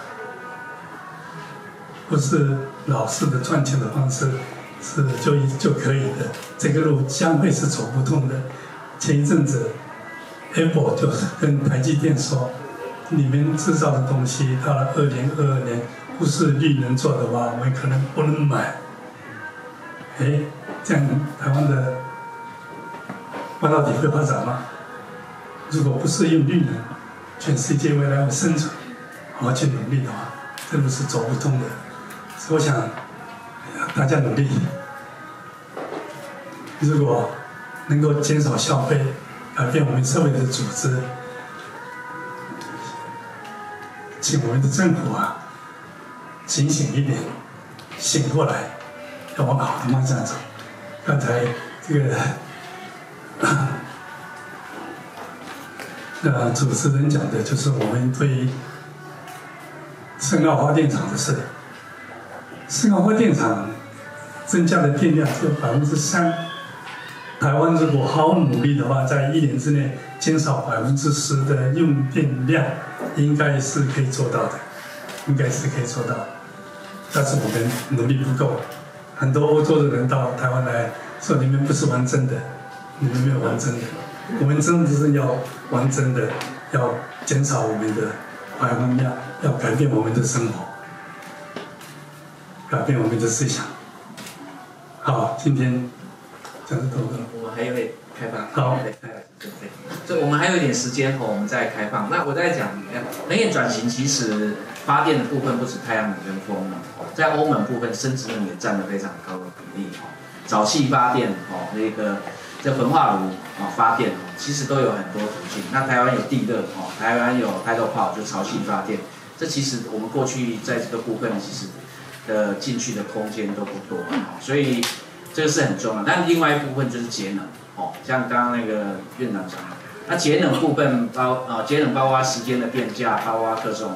不是老式的赚钱的方式是就可以的，这个路将会是走不通的。前一阵子Apple 就跟台积电说，你们制造的东西到了2022年不是绿能做的话，我们可能不能买。这样台湾的半导体会发展吗？如果不是用绿能，全世界未来要生存，好好去努力的话，这路是走不通的。所以我想大家努力，如果能够减少消费，改变我们社会的组织，请我们的政府啊，警醒一点，醒过来，要往好的方向走。刚才这个主持人讲的就是我们对深澳发电厂的事。深澳发电厂增加的电量只有3%，台湾如果好好努力的话，在1年之内减少10%的用电量，应该是可以做到的，应该是可以做到的。但是我们努力不够，很多欧洲的人到台湾来说，你们不是玩真的，你们没有玩真的。 我们真的是要玩真的，要减少我们的排放量，要改变我们的生活，改变我们的思想。好，今天讲的多了，我还有点开放。好，对，我们还有一点时间，我们再开放。那我再讲，能源转型其实发电的部分不止太阳能跟风嘛，在欧盟部分，生质能也占了非常高的比例。沼气发电，那个。 这焚化炉啊发电其实都有很多途径。那台湾有地热哦，台湾有hydropower就潮汐发电。这其实我们过去在这个部分其实的进去的空间都不多，所以这个是很重要。但另外一部分就是节能哦，像刚刚那个院长讲的，那节能部分包括时间的变价，包括各种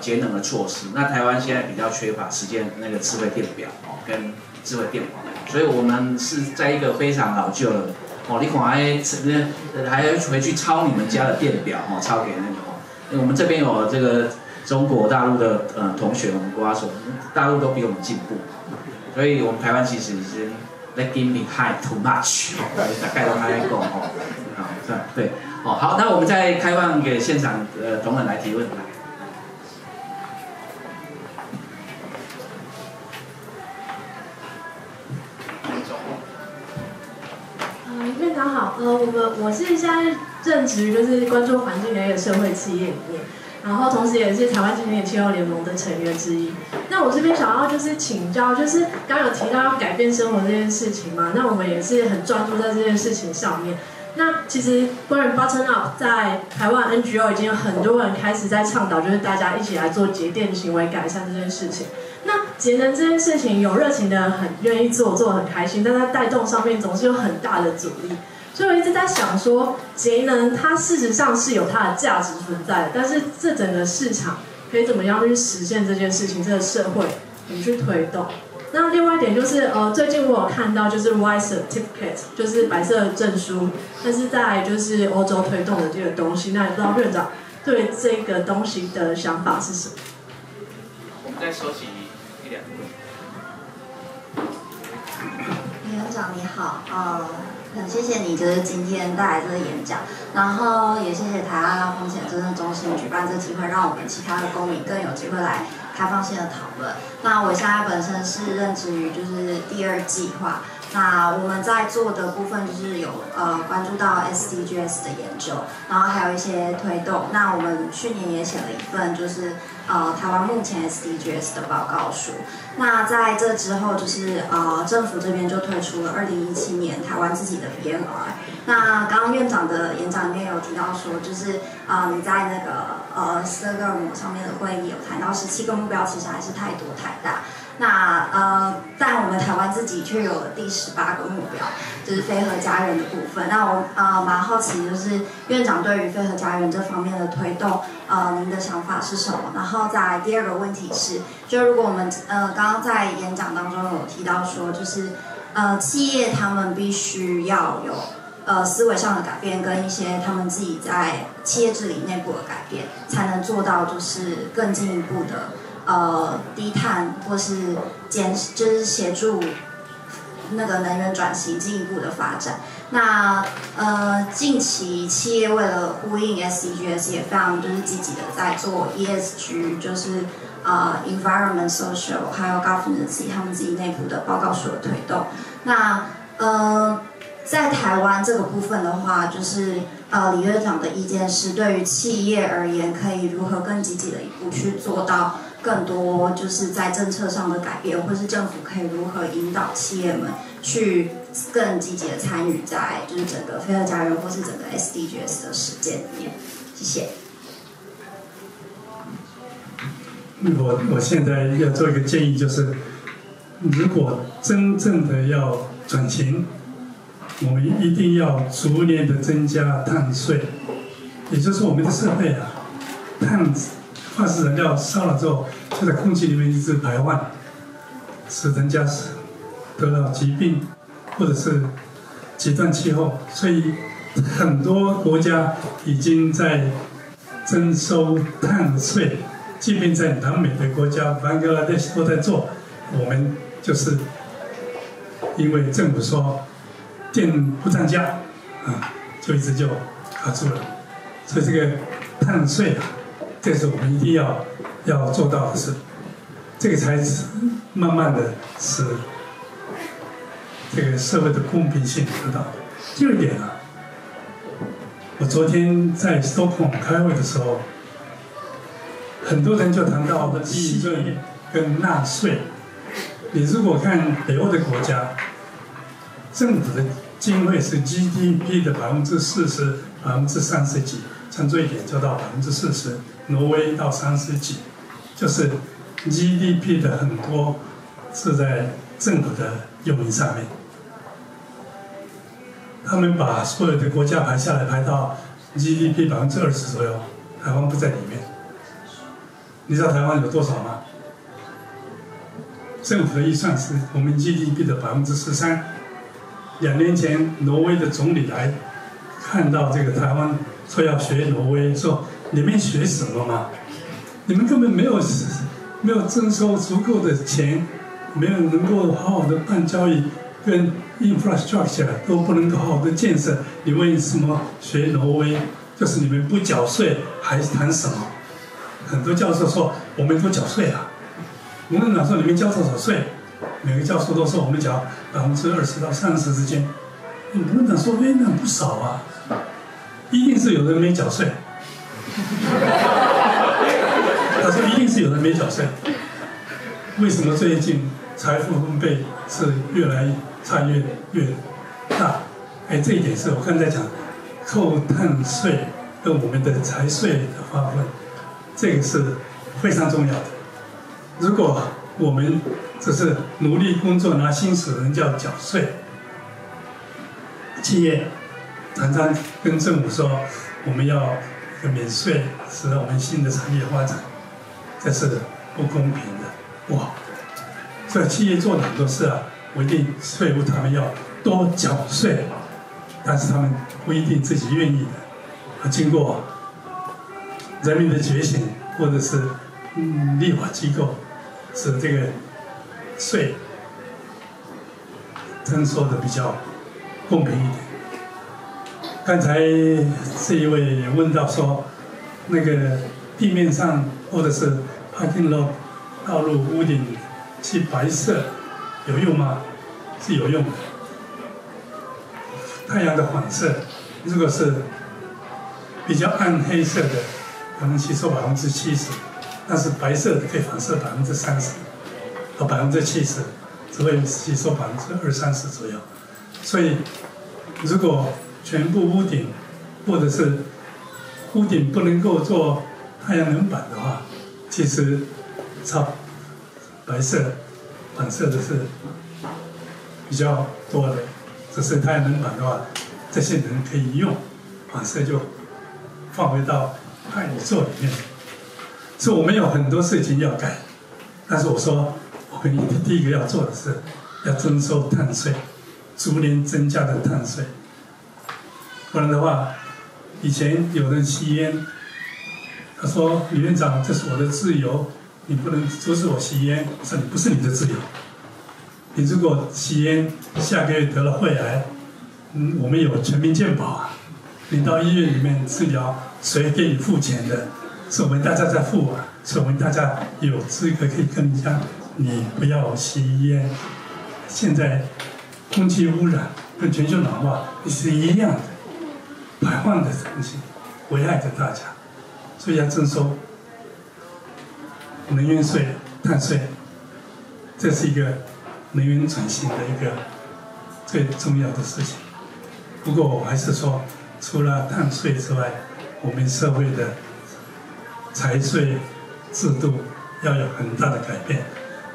节能的措施。那台湾现在比较缺乏时间那个智慧电表哦跟智慧电网。 所以我们是在一个非常老旧的哦，你可能还要回去抄你们家的电表哦，抄给那个哦。因为我们这边有这个中国大陆的同学，我们跟他说，大陆都比我们进步，所以我们台湾其实已经 lagging behind too much 哦，大概都还在讲哦，啊对哦好，那我们再开放给现场同仁来提问。 院长好，我是现在任职就是关注环境、人类、社会、企业里面，然后同时也是台湾净零气候联盟的成员之一。那我这边想要就是请教，就是刚刚有提到要改变生活这件事情嘛，那我们也是很专注在这件事情上面。那其实关于 Button Up 在台湾 NGO 已经有很多人开始在倡导，就是大家一起来做节电行为改善这件事情。 那节能这件事情，有热情的人很愿意做，做得很开心，但在带动上面总是有很大的阻力。所以我一直在想说，节能它事实上是有它的价值存在的，但是这整个市场可以怎么样去实现这件事情？这个社会怎么去推动？那另外一点就是，最近我有看到就是 White Certificate， 就是白色证书，但是在就是欧洲推动的这个东西，那也不知道院长对这个东西的想法是什么？我们在收集。 院长你好，很谢谢你就是今天带来这个演讲，然后也谢谢台湾浪风险真正中心举办这个机会，让我们其他的公民更有机会来开放性的讨论。那我现在本身是任职于就是第2计划，那我们在做的部分就是有关注到 SDGs 的研究，然后还有一些推动。那我们去年也写了一份就是。 台湾目前 SDGs 的报告书。那在这之后，就是政府这边就推出了2017年台湾自己的 PNR。那刚刚院长的演讲里面有提到说，就是你在那个Instagram 上面的会议有谈到17个目标，其实还是太多太大。那但我们台湾自己却有了第18个目标，就是非核家园的部分。那我蛮好奇，就是院长对于非核家园这方面的推动。 您的想法是什么？然后在第2个问题是，就如果我们刚刚在演讲当中有提到说，就是企业他们必须要有思维上的改变，跟一些他们自己在企业治理内部的改变，才能做到就是更进一步的低碳或是就是协助那个能源转型进一步的发展。 那近期企业为了呼应 SDGs 也非常就是积极的在做 ESG， 就是environment、social 还有 governance 他们自己内部的报告书的推动。那在台湾这个部分的话，就是李院长的意见是，对于企业而言，可以如何更积极的一步去做到更多就是在政策上的改变，或是政府可以如何引导企业们去。 更积极的参与在就是整个非核家园或是整个 SDGs 的实践里面，谢谢。我现在要做一个建议，就是如果真正的要转型，我们一定要逐年的增加碳税，也就是我们的社会啊，碳化石燃料烧了之后，就在空气里面一直排放，使人家得了疾病，或者是极端气候。所以很多国家已经在征收碳税，即便在南美的国家，Bangladesh 都在做。我们就是因为政府说。 电不涨价，啊，就一直就卡住了，所以这个碳税啊，这是我们一定要做到的事，这个才是慢慢的使这个社会的公平性得到。第二点啊，我昨天在 Stockholm 开会的时候，很多人就谈到的利润跟纳税，你如果看北欧的国家。 政府的经费是 GDP 的40%、30几，像最低就到40%，挪威到30几，就是 GDP 的很多是在政府的用银上面。他们把所有的国家排下来，排到 GDP 20%左右，台湾不在里面。你知道台湾有多少吗？政府的预算是我们 GDP 的13%。 2年前，挪威的总理来看到这个台湾，说要学挪威，说你们学什么嘛？你们根本没有征收足够的钱，没有能够好好的办交易，跟 infrastructure 都不能够好好的建设，你为什么学挪威？就是你们不缴税还谈什么？很多教授说我们不缴税啊，无论哪说你们交多少税。 每个教授都说我们缴20%到30%之间，你不能说哎那不少啊，一定是有人没缴税。他说一定是有人没缴税，为什么最近财富分配是越来差越大？哎，这一点是我刚才讲，扣碳税跟我们的财税的划分，这个是非常重要的。如果 我们只是努力工作拿薪水，人叫缴税。企业常常跟政府说，我们要免税，使我们新的产业发展，这是不公平的，不好。所以企业做了很多事啊，规定税务他们要多缴税，但是他们不一定自己愿意的。经过人民的觉醒，或者是立法机构。 使这个税征收的比较公平一点。刚才这一位也问到说，那个地面上或者是parking lot道路屋顶漆白色有用吗？是有用的。太阳的反射，如果是比较暗黑色的，可能吸收70%。 但是白色的可以反射30%到70%，只会吸收20-30%左右。所以，如果全部屋顶或者是屋顶不能够做太阳能板的话，其实它白色反射的是比较多的。只是太阳能板的话，这些人可以用，反射就放回到太宇宙里面。 所以我们有很多事情要改，但是我说，我们第一个要做的是，要征收碳税，逐年增加的碳税。不然的话，以前有人吸烟，他说：“李院长，这是我的自由，你不能阻止我吸烟。”我说：“你不是你的自由，你如果吸烟，下个月得了肺癌，我们有全民健保啊，你到医院里面治疗，谁给你付钱的？” 是我们大家在付啊，是我们大家有资格可以跟人家，你不要吸烟。现在空气污染跟全球暖化是一样的，排放的东西危害着大家，所以要征收能源税、碳税，这是一个能源转型的一个最重要的事情。不过我还是说，除了碳税之外，我们社会的 财税制度要有很大的改变，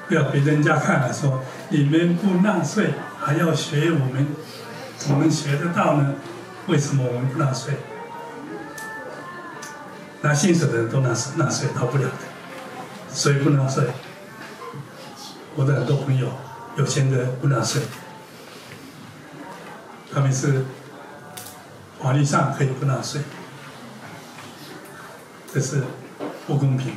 不要被人家看了说你们不纳税还要学我们我们学得到呢？为什么我们不纳税？拿薪水的人都纳税，逃不了的。谁不纳税？我的很多朋友，有钱的不纳税，他们是法律上可以不纳税，这是不公平的。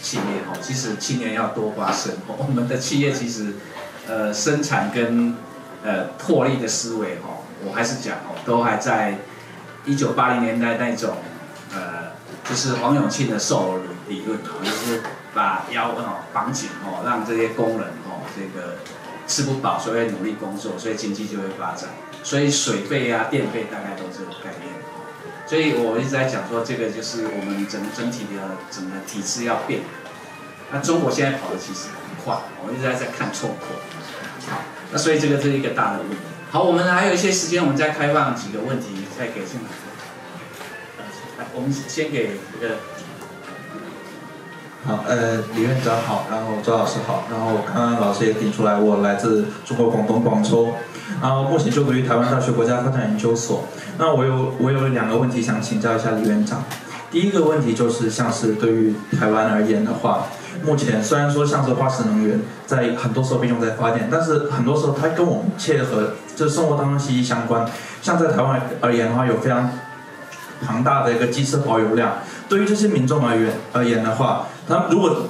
企业哦，其实青年要多发声。我们的企业其实，生产跟获利的思维哦，我还是讲哦，都还在1980年代那种，就是王永庆的售楼理论哦，就是把腰哦绑紧哦，让这些工人哦这个吃不饱，所以努力工作，所以经济就会发展。所以水费啊、电费大概都是这个概念。 所以我一直在讲说，这个就是我们整个体制要变。那中国现在跑的其实很快，我一直在看错过。好，那所以这个是一个大的问题。好，我们还有一些时间，我们再开放几个问题，再给进来。我们先给这个。好，李院长好，然后周老师好，然后刚刚老师也提出来，我来自中国广东广州。 然后目前就读于台湾大学国家发展研究所。那我有两个问题想请教一下李院长。第一个问题就是，像是对于台湾而言的话，目前虽然说像是化石能源在很多时候被用在发电，但是很多时候它跟我们切合，就是生活当中息息相关。像在台湾而言的话，有非常庞大的一个机车保有量。对于这些民众而言的话，他们如果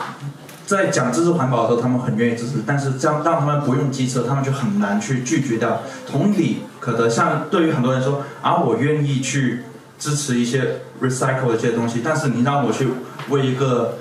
在讲支持环保的时候，他们很愿意支持，但是这样让他们不用机车，他们就很难去拒绝掉。同理可得，像对于很多人说啊，我愿意去支持一些 recycle 的这些东西，但是你让我去为一个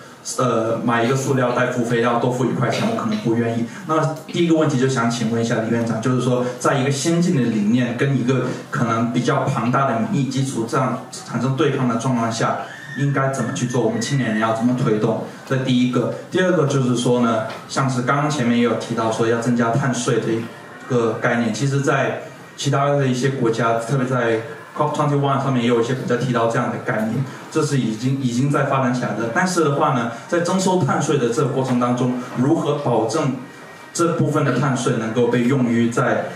买一个塑料袋付费要多付1块钱，我可能不愿意。那第一个问题就想请问一下李院长，就是说，在一个先进的理念跟一个可能比较庞大的民意基础这样产生对抗的状况下， 应该怎么去做？我们青年人要怎么推动？这第一个，第二个就是说呢，像是刚刚前面也有提到说要增加碳税的一个概念，其实，在其他的一些国家，特别在 COP21 上面也有一些国家提到这样的概念，这是已经在发展起来的。但是的话呢，在征收碳税的这个过程当中，如何保证这部分的碳税能够被用于在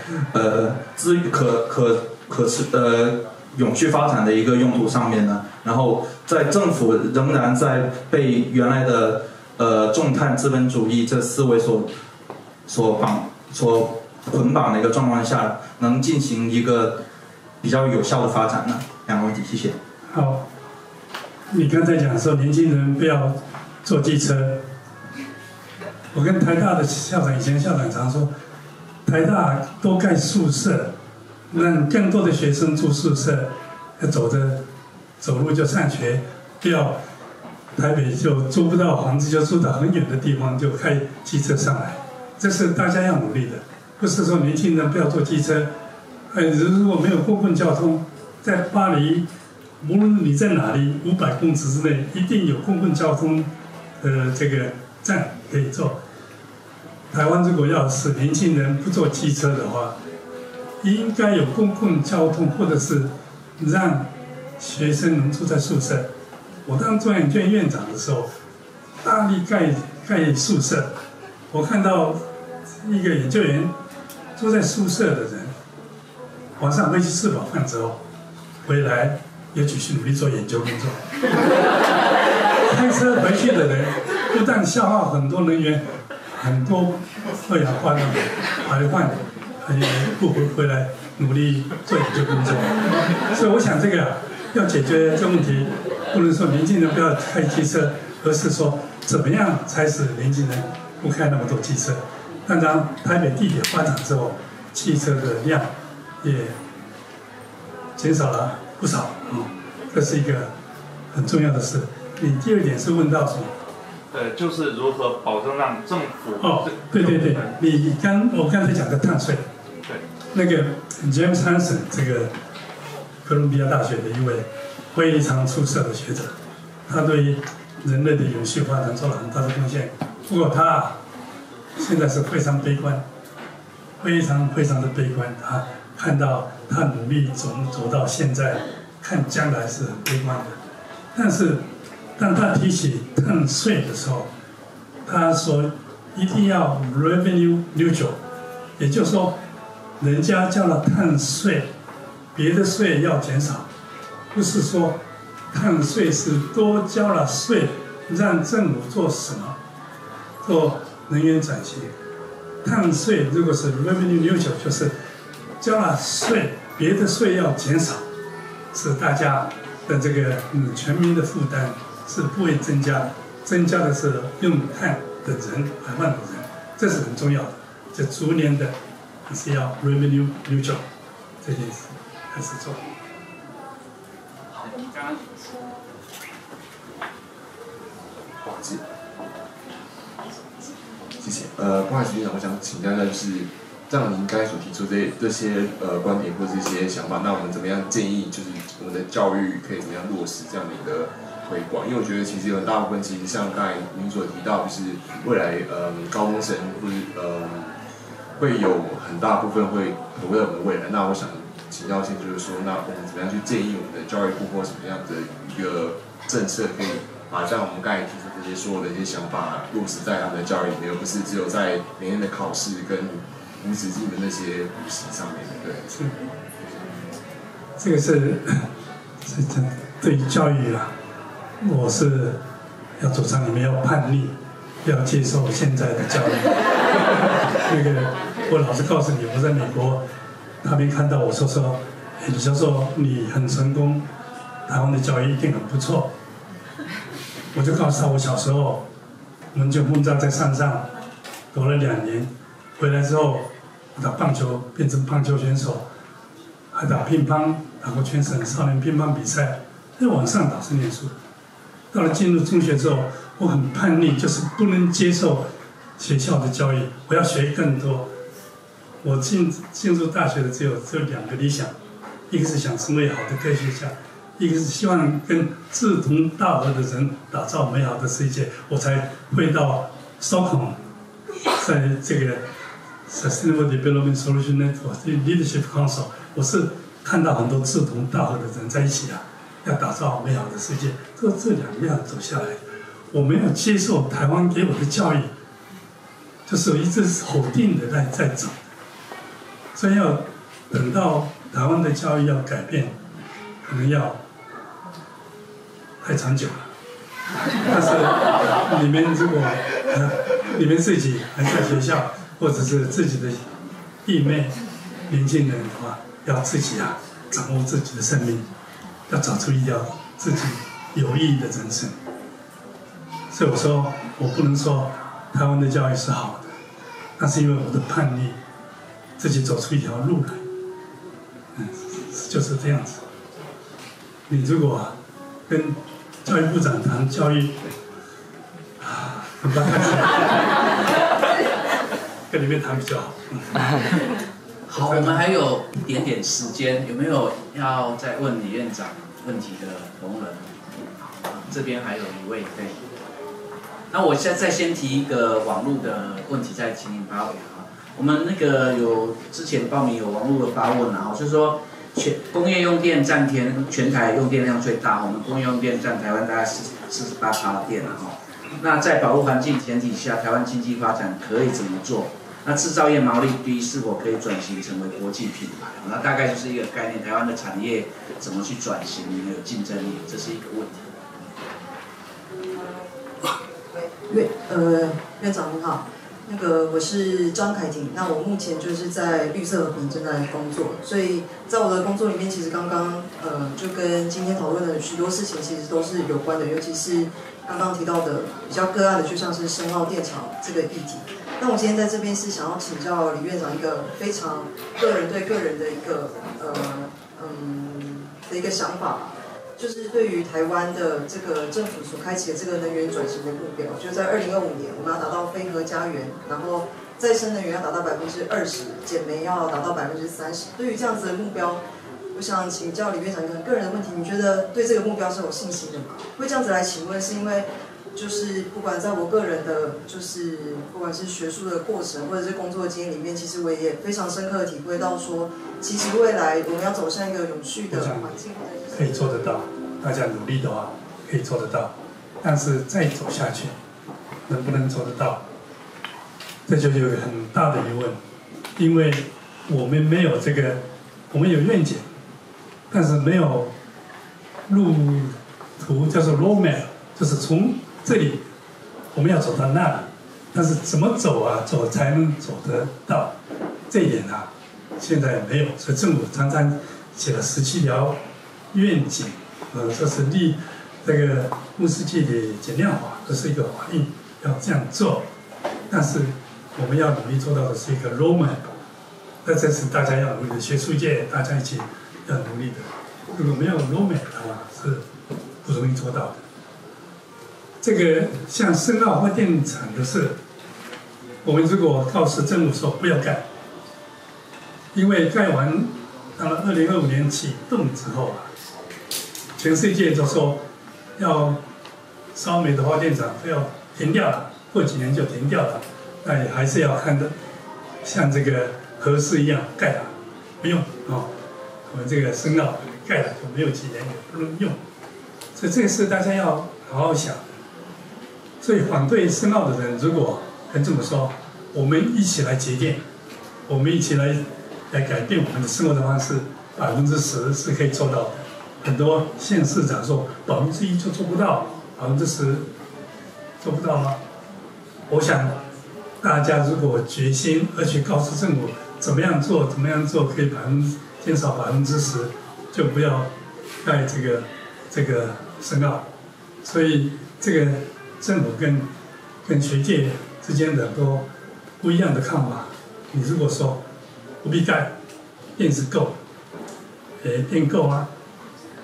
永续发展的一个用途上面呢？然后在政府仍然在被原来的重碳资本主义这思维所捆绑的一个状况下，能进行一个比较有效的发展呢？两个问题，谢谢。好，你刚才讲说年轻人不要坐机车，我跟台大的校长以前常说，台大多盖宿舍。 让更多的学生住宿舍，走路就上学，不要台北就租不到房子，就住到很远的地方，就开机车上来。这是大家要努力的，不是说年轻人不要坐机车。如果没有公共交通，在巴黎，无论你在哪里，500公尺之内一定有公共交通这个站可以坐。台湾如果要使年轻人不坐机车的话， 应该有公共交通，或者是让学生能住在宿舍。我当中研院院长的时候，大力盖宿舍。我看到一个研究员住在宿舍的人，晚上回去吃饱饭之后回来，也继续努力做研究工作。开车回去的人不但消耗很多能源，很多二氧化碳排放。 不回来努力做研究工作，所以我想这个要解决这个问题，不能说年轻人不要开机车，而是说怎么样才使年轻人不开那么多机车。当然，台北地铁发展之后，汽车的量也减少了不少，这是一个很重要的事。你第二点是问到什么？ 就是如何保证让政府对，我刚才讲的碳税。 那个 James Hansen 这个哥伦比亚大学的一位非常出色的学者，他对人类的永续发展做了很大的贡献。不过他现在是非常悲观，非常的悲观。他看到他努力走到现在，看将来是很悲观的。但是当他提起碳税的时候，他所一定要 revenue neutral， 也就是说，人家交了碳税，别的税要减少，不是说碳税是多交了税，让政府做什么，做能源转型。碳税如果是 revenue neutral， 就是交了税，别的税要减少，使大家的这个全民的负担是不会增加的，增加的是用碳的人，排放的人，这是很重要的。这逐年的还是要 revenue neutral 这件事还是做。好，我们刚刚说不好意思，谢谢。不好意思，局长，我想请教一下，就是像您刚才所提出这些观点或这些想法，那我们怎么样建议，就是我们的教育可以怎么样落实这样的一个推广？因为我觉得其实有很大部分，其实像刚才您所提到，就是未来高中生会有很大部分会投入我们的未来。那我想请教一下，就是说，那我们怎么样去建议我们的教育部或什么样的一个政策，可以把像我们刚才提出这些所有的一些想法落实在他们的教育里面，而不是只有在每年的考试跟无止境的那些补习上面？对，是这个是对于教育啊。我是要主张你们要叛逆，不要接受现在的教育。那个，我老实告诉你，我在美国那边看到我说，李教授你很成功，台湾的教育一定很不错。我就告诉他，我小时候文教碰撞在山上读了2年，回来之后我打棒球变成棒球选手，还打乒乓，打过全省少年乒乓比赛，在往上打是念书。到了进入中学之后，我很叛逆，就是不能接受学校的教育，我要学更多。我进入大学的只有2个理想，一个是想成为好的科学家，一个是希望跟志同道合的人打造美好的世界。我才会到 Stockholm， 在这个 Sustainable Development Solution Network Leadership Council， 我是看到很多志同道合的人在一起啊。要打造美好的世界，这2样走下来，我没有接受台湾给我的教育，就是一直否定的在走，所以要等到台湾的教育要改变，可能要太长久了。但是你们如果你们自己还在学校，或者是自己的弟妹、年轻人的话，要自己啊掌握自己的生命。要找出一条自己有意义的人生，所以我说我不能说台湾的教育是好的，那是因为我的叛逆，自己走出一条路来，就是这样子。你如果跟教育部长谈教育，很不好意思，跟你们谈比较好。好，我们还有一点点时间，有没有要再问李院长问题的同仁？这边还有一位，对。那我现在先提一个网络的问题，再请您发问啊。我们那个有之前报名有网络的发问啊，就是说工业用电占全台用电量最大，我们工业用电占台湾大概48%的电啊。那在保护环境前提下，台湾经济发展可以怎么做？那制造业毛利低是否可以转型成为国际品牌？那大概就是一个概念，台湾的产业怎么去转型，有竞争力，这是一个问题。院长您好，那个我是张凯婷，那我目前就是在绿色和平正在工作，所以在我的工作里面，其实刚刚就跟今天讨论的许多事情其实都是有关的，尤其是刚刚提到的比较个案的，就像是深澳电厂这个议题。那我今天在这边是想要请教李院长一个非常个人的一个想法，就是对于台湾的这个政府所开启的这个能源转型的目标，就在2025年我们要达到非核家园，然后再生能源要达到20%，减煤要达到30%。对于这样子的目标，我想请教李院长一个个人的问题，你觉得对这个目标是有信心的吗？会这样子来请问，是因为？就是不管在我个人的，就是不管是学术的过程，或者是工作的经验里面，其实我也非常深刻的体会到说，其实未来我们要走向一个永续的环境，可以做得到，大家努力的话可以做得到，但是再走下去，能不能做得到，这就是有很大的疑问，因为我们没有这个，我们有愿景，但是没有路途，叫做 roadmap， 就是从这里我们要走到那里，但是怎么走啊，走才能走得到，这一点啊，现在没有，所以政府常常写了17条愿景，这是这个穆斯季的简量法，这是一个法令，要这样做。但是我们要努力做到的是一个 roadmap， 那这是大家要努力的，学术界大家一起要努力的。如果没有 roadmap 的话，是不容易做到的。这个像深澳发电厂的事，我们如果告诉政府说不要盖，因为盖完到了2025年启动之后啊，全世界都说要烧煤的发电厂都要停掉了。过几年就停掉了，那也还是要看的，像这个核试一样盖了，不用哦。我们这个深澳盖了就没有几年也不能用，所以这事大家要好好想。所以反对深澳的人，如果能这么说，我们一起来节电，我们一起来改变我们的生活的方式，10%是可以做到的。很多县市长说1%就做不到，10%做不到吗？我想，大家如果决心而去告诉政府怎么样做，怎么样做可以减少10%，就不要盖这个深澳。所以这个政府跟学界之间的都不一样的看法。你如果说不必盖，电是够，电够啊。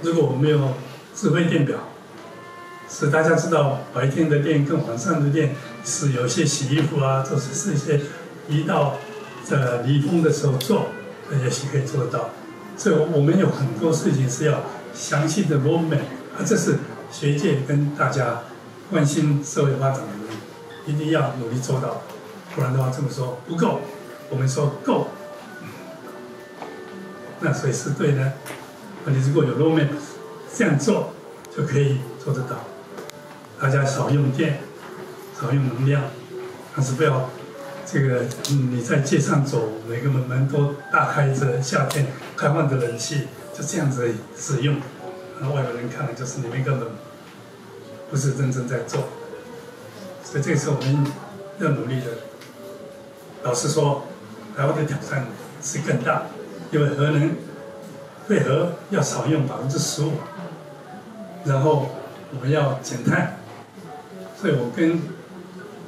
如果我们有智慧电表，使大家知道白天的电跟晚上的电是有些洗衣服啊，这是一些一到离峰的时候做，也许可以做得到。所以我们有很多事情是要详细的 roadmap， 这是学界跟大家关心社会发展的人一定要努力做到，不然的话这么说不够，我们说够，那谁是对呢？你如果有 roadmap 这样做就可以做得到。大家少用电，少用能量，但是不要你在街上走，每个门都大开着，夏天开放的冷气，就这样子使用，然后外国人看了就是你们根本不是认真在做。所以这次我们要努力的。老实说，台湾的挑战是更大，因为核能废核要少用15%，然后我们要减碳。所以我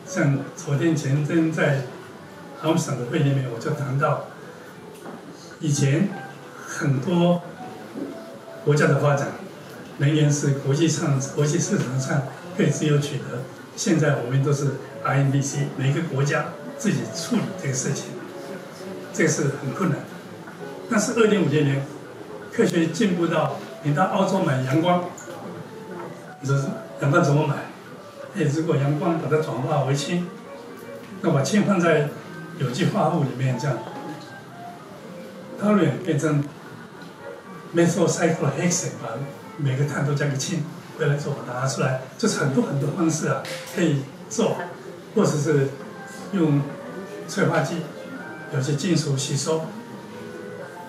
像昨天前天在阿姆斯特朗的会里面，我就谈到，以前很多国家的发展，能源是国际市场上可以自由取得，现在我们都是 INDC， 每个国家自己处理这个事情，这是很困难。但是2056年，科学进步到你到澳洲买阳光，你说阳光怎么买？如果阳光把它转化为氢，那把氢放在有机化合物里面，这样 toluene 变成 methylcyclohexane， 把每个碳都加个氢，回来之后把它拿出来，就是很多很多方式啊可以做，或者是用催化剂，有些金属吸收。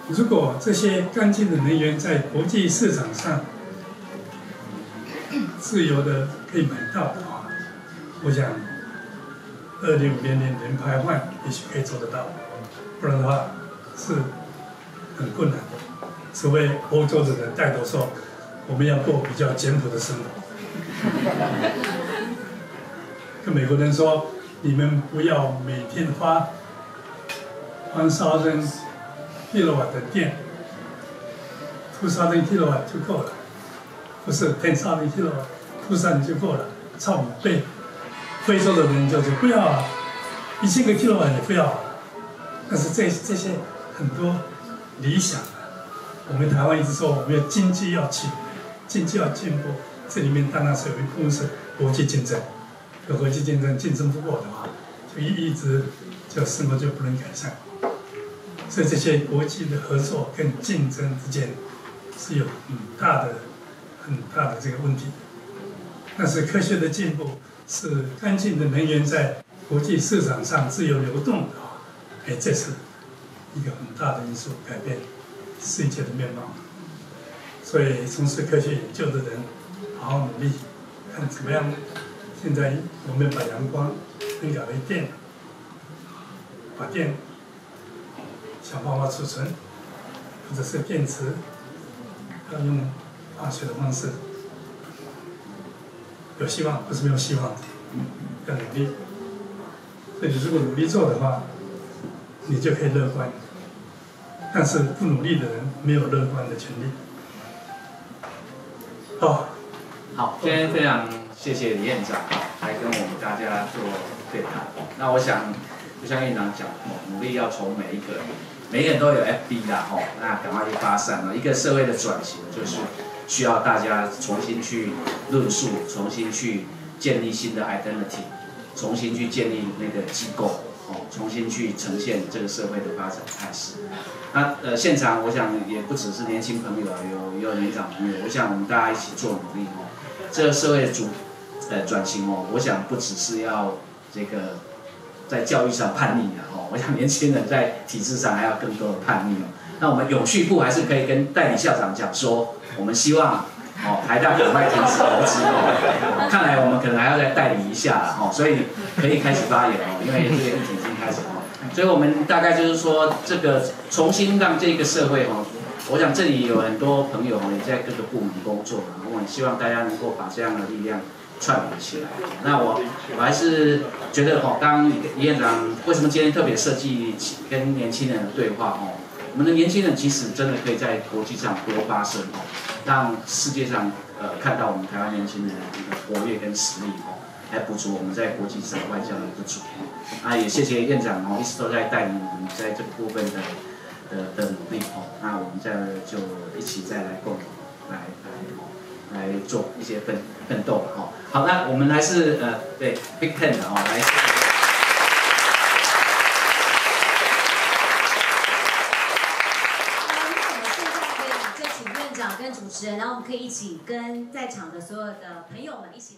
如果这些干净的能源在国际市场上自由的可以买到的话，我想2050年零排放也许可以做得到，不然的话是很困难的。除非欧洲的人带头说我们要过比较简朴的生活，跟美国人说你们不要每天花1000kW 的电，2000kW 就够了，不是1000kW， 2000就够了，差5倍。非洲的人就是不要啊，1000kW 也不要啊。但是这些很多理想啊，我们台湾一直说我们要经济要进步，这里面当然是有一部分是国际竞争，有国际竞争不过的话，就一直就生活就不能改善。所以这些国际的合作跟竞争之间是有很大的这个问题，但是科学的进步是干净的能源在国际市场上自由流动的话，哎，这是一个很大的因素，改变世界的面貌。所以从事科学研究的人，好好努力，看怎么样。现在我们把阳光更改为电，把电想办法储存，或者是电池，要用化学的方式。 有希望，不是没有希望，要努力。所以如果努力做的话，你就可以乐观。但是不努力的人没有乐观的权利。好，好，今天非常谢谢李院长来跟我们大家做对谈。那我想，就像院长讲，努力要从每一个人都有 FB 啦，吼，那赶快去发散了。一个社会的转型就是。 需要大家重新去论述，重新去建立新的 identity， 重新去建立那个机构，哦，重新去呈现这个社会的发展态势。那现场我想也不只是年轻朋友啊，有年长朋友，我想我们大家一起做努力哦。这个社会转型哦，我想不只是要这个在教育上叛逆啊，哦，我想年轻人在体制上还要更多的叛逆哦。那我们永续部还是可以跟代理校长讲说。 我们希望哦，台大赶快停止投资哦。看来我们可能还要再代理一下啦哦，所以可以开始发言哦，因为这个议题已经开始哦。所以我们大概就是说，这个重新让这个社会哦，我想这里有很多朋友也在各个部门工作，然后我希望大家能够把这样的力量串联起来。那我还是觉得哦，刚李院长为什么今天特别设计跟年轻人的对话哦？ 我们的年轻人其实真的可以在国际上多发声哦，让世界上看到我们台湾年轻人的活跃跟实力哦，来补足我们在国际上外交的不足哦。那也谢谢院长哦，一直都在带领我们在这个部分的努力哦。那我们就一起再来共同来做一些奋斗哦。好，那我们还是对 Big Ten 哦来。 主持人，然后我们可以一起跟在场的所有的朋友们一起。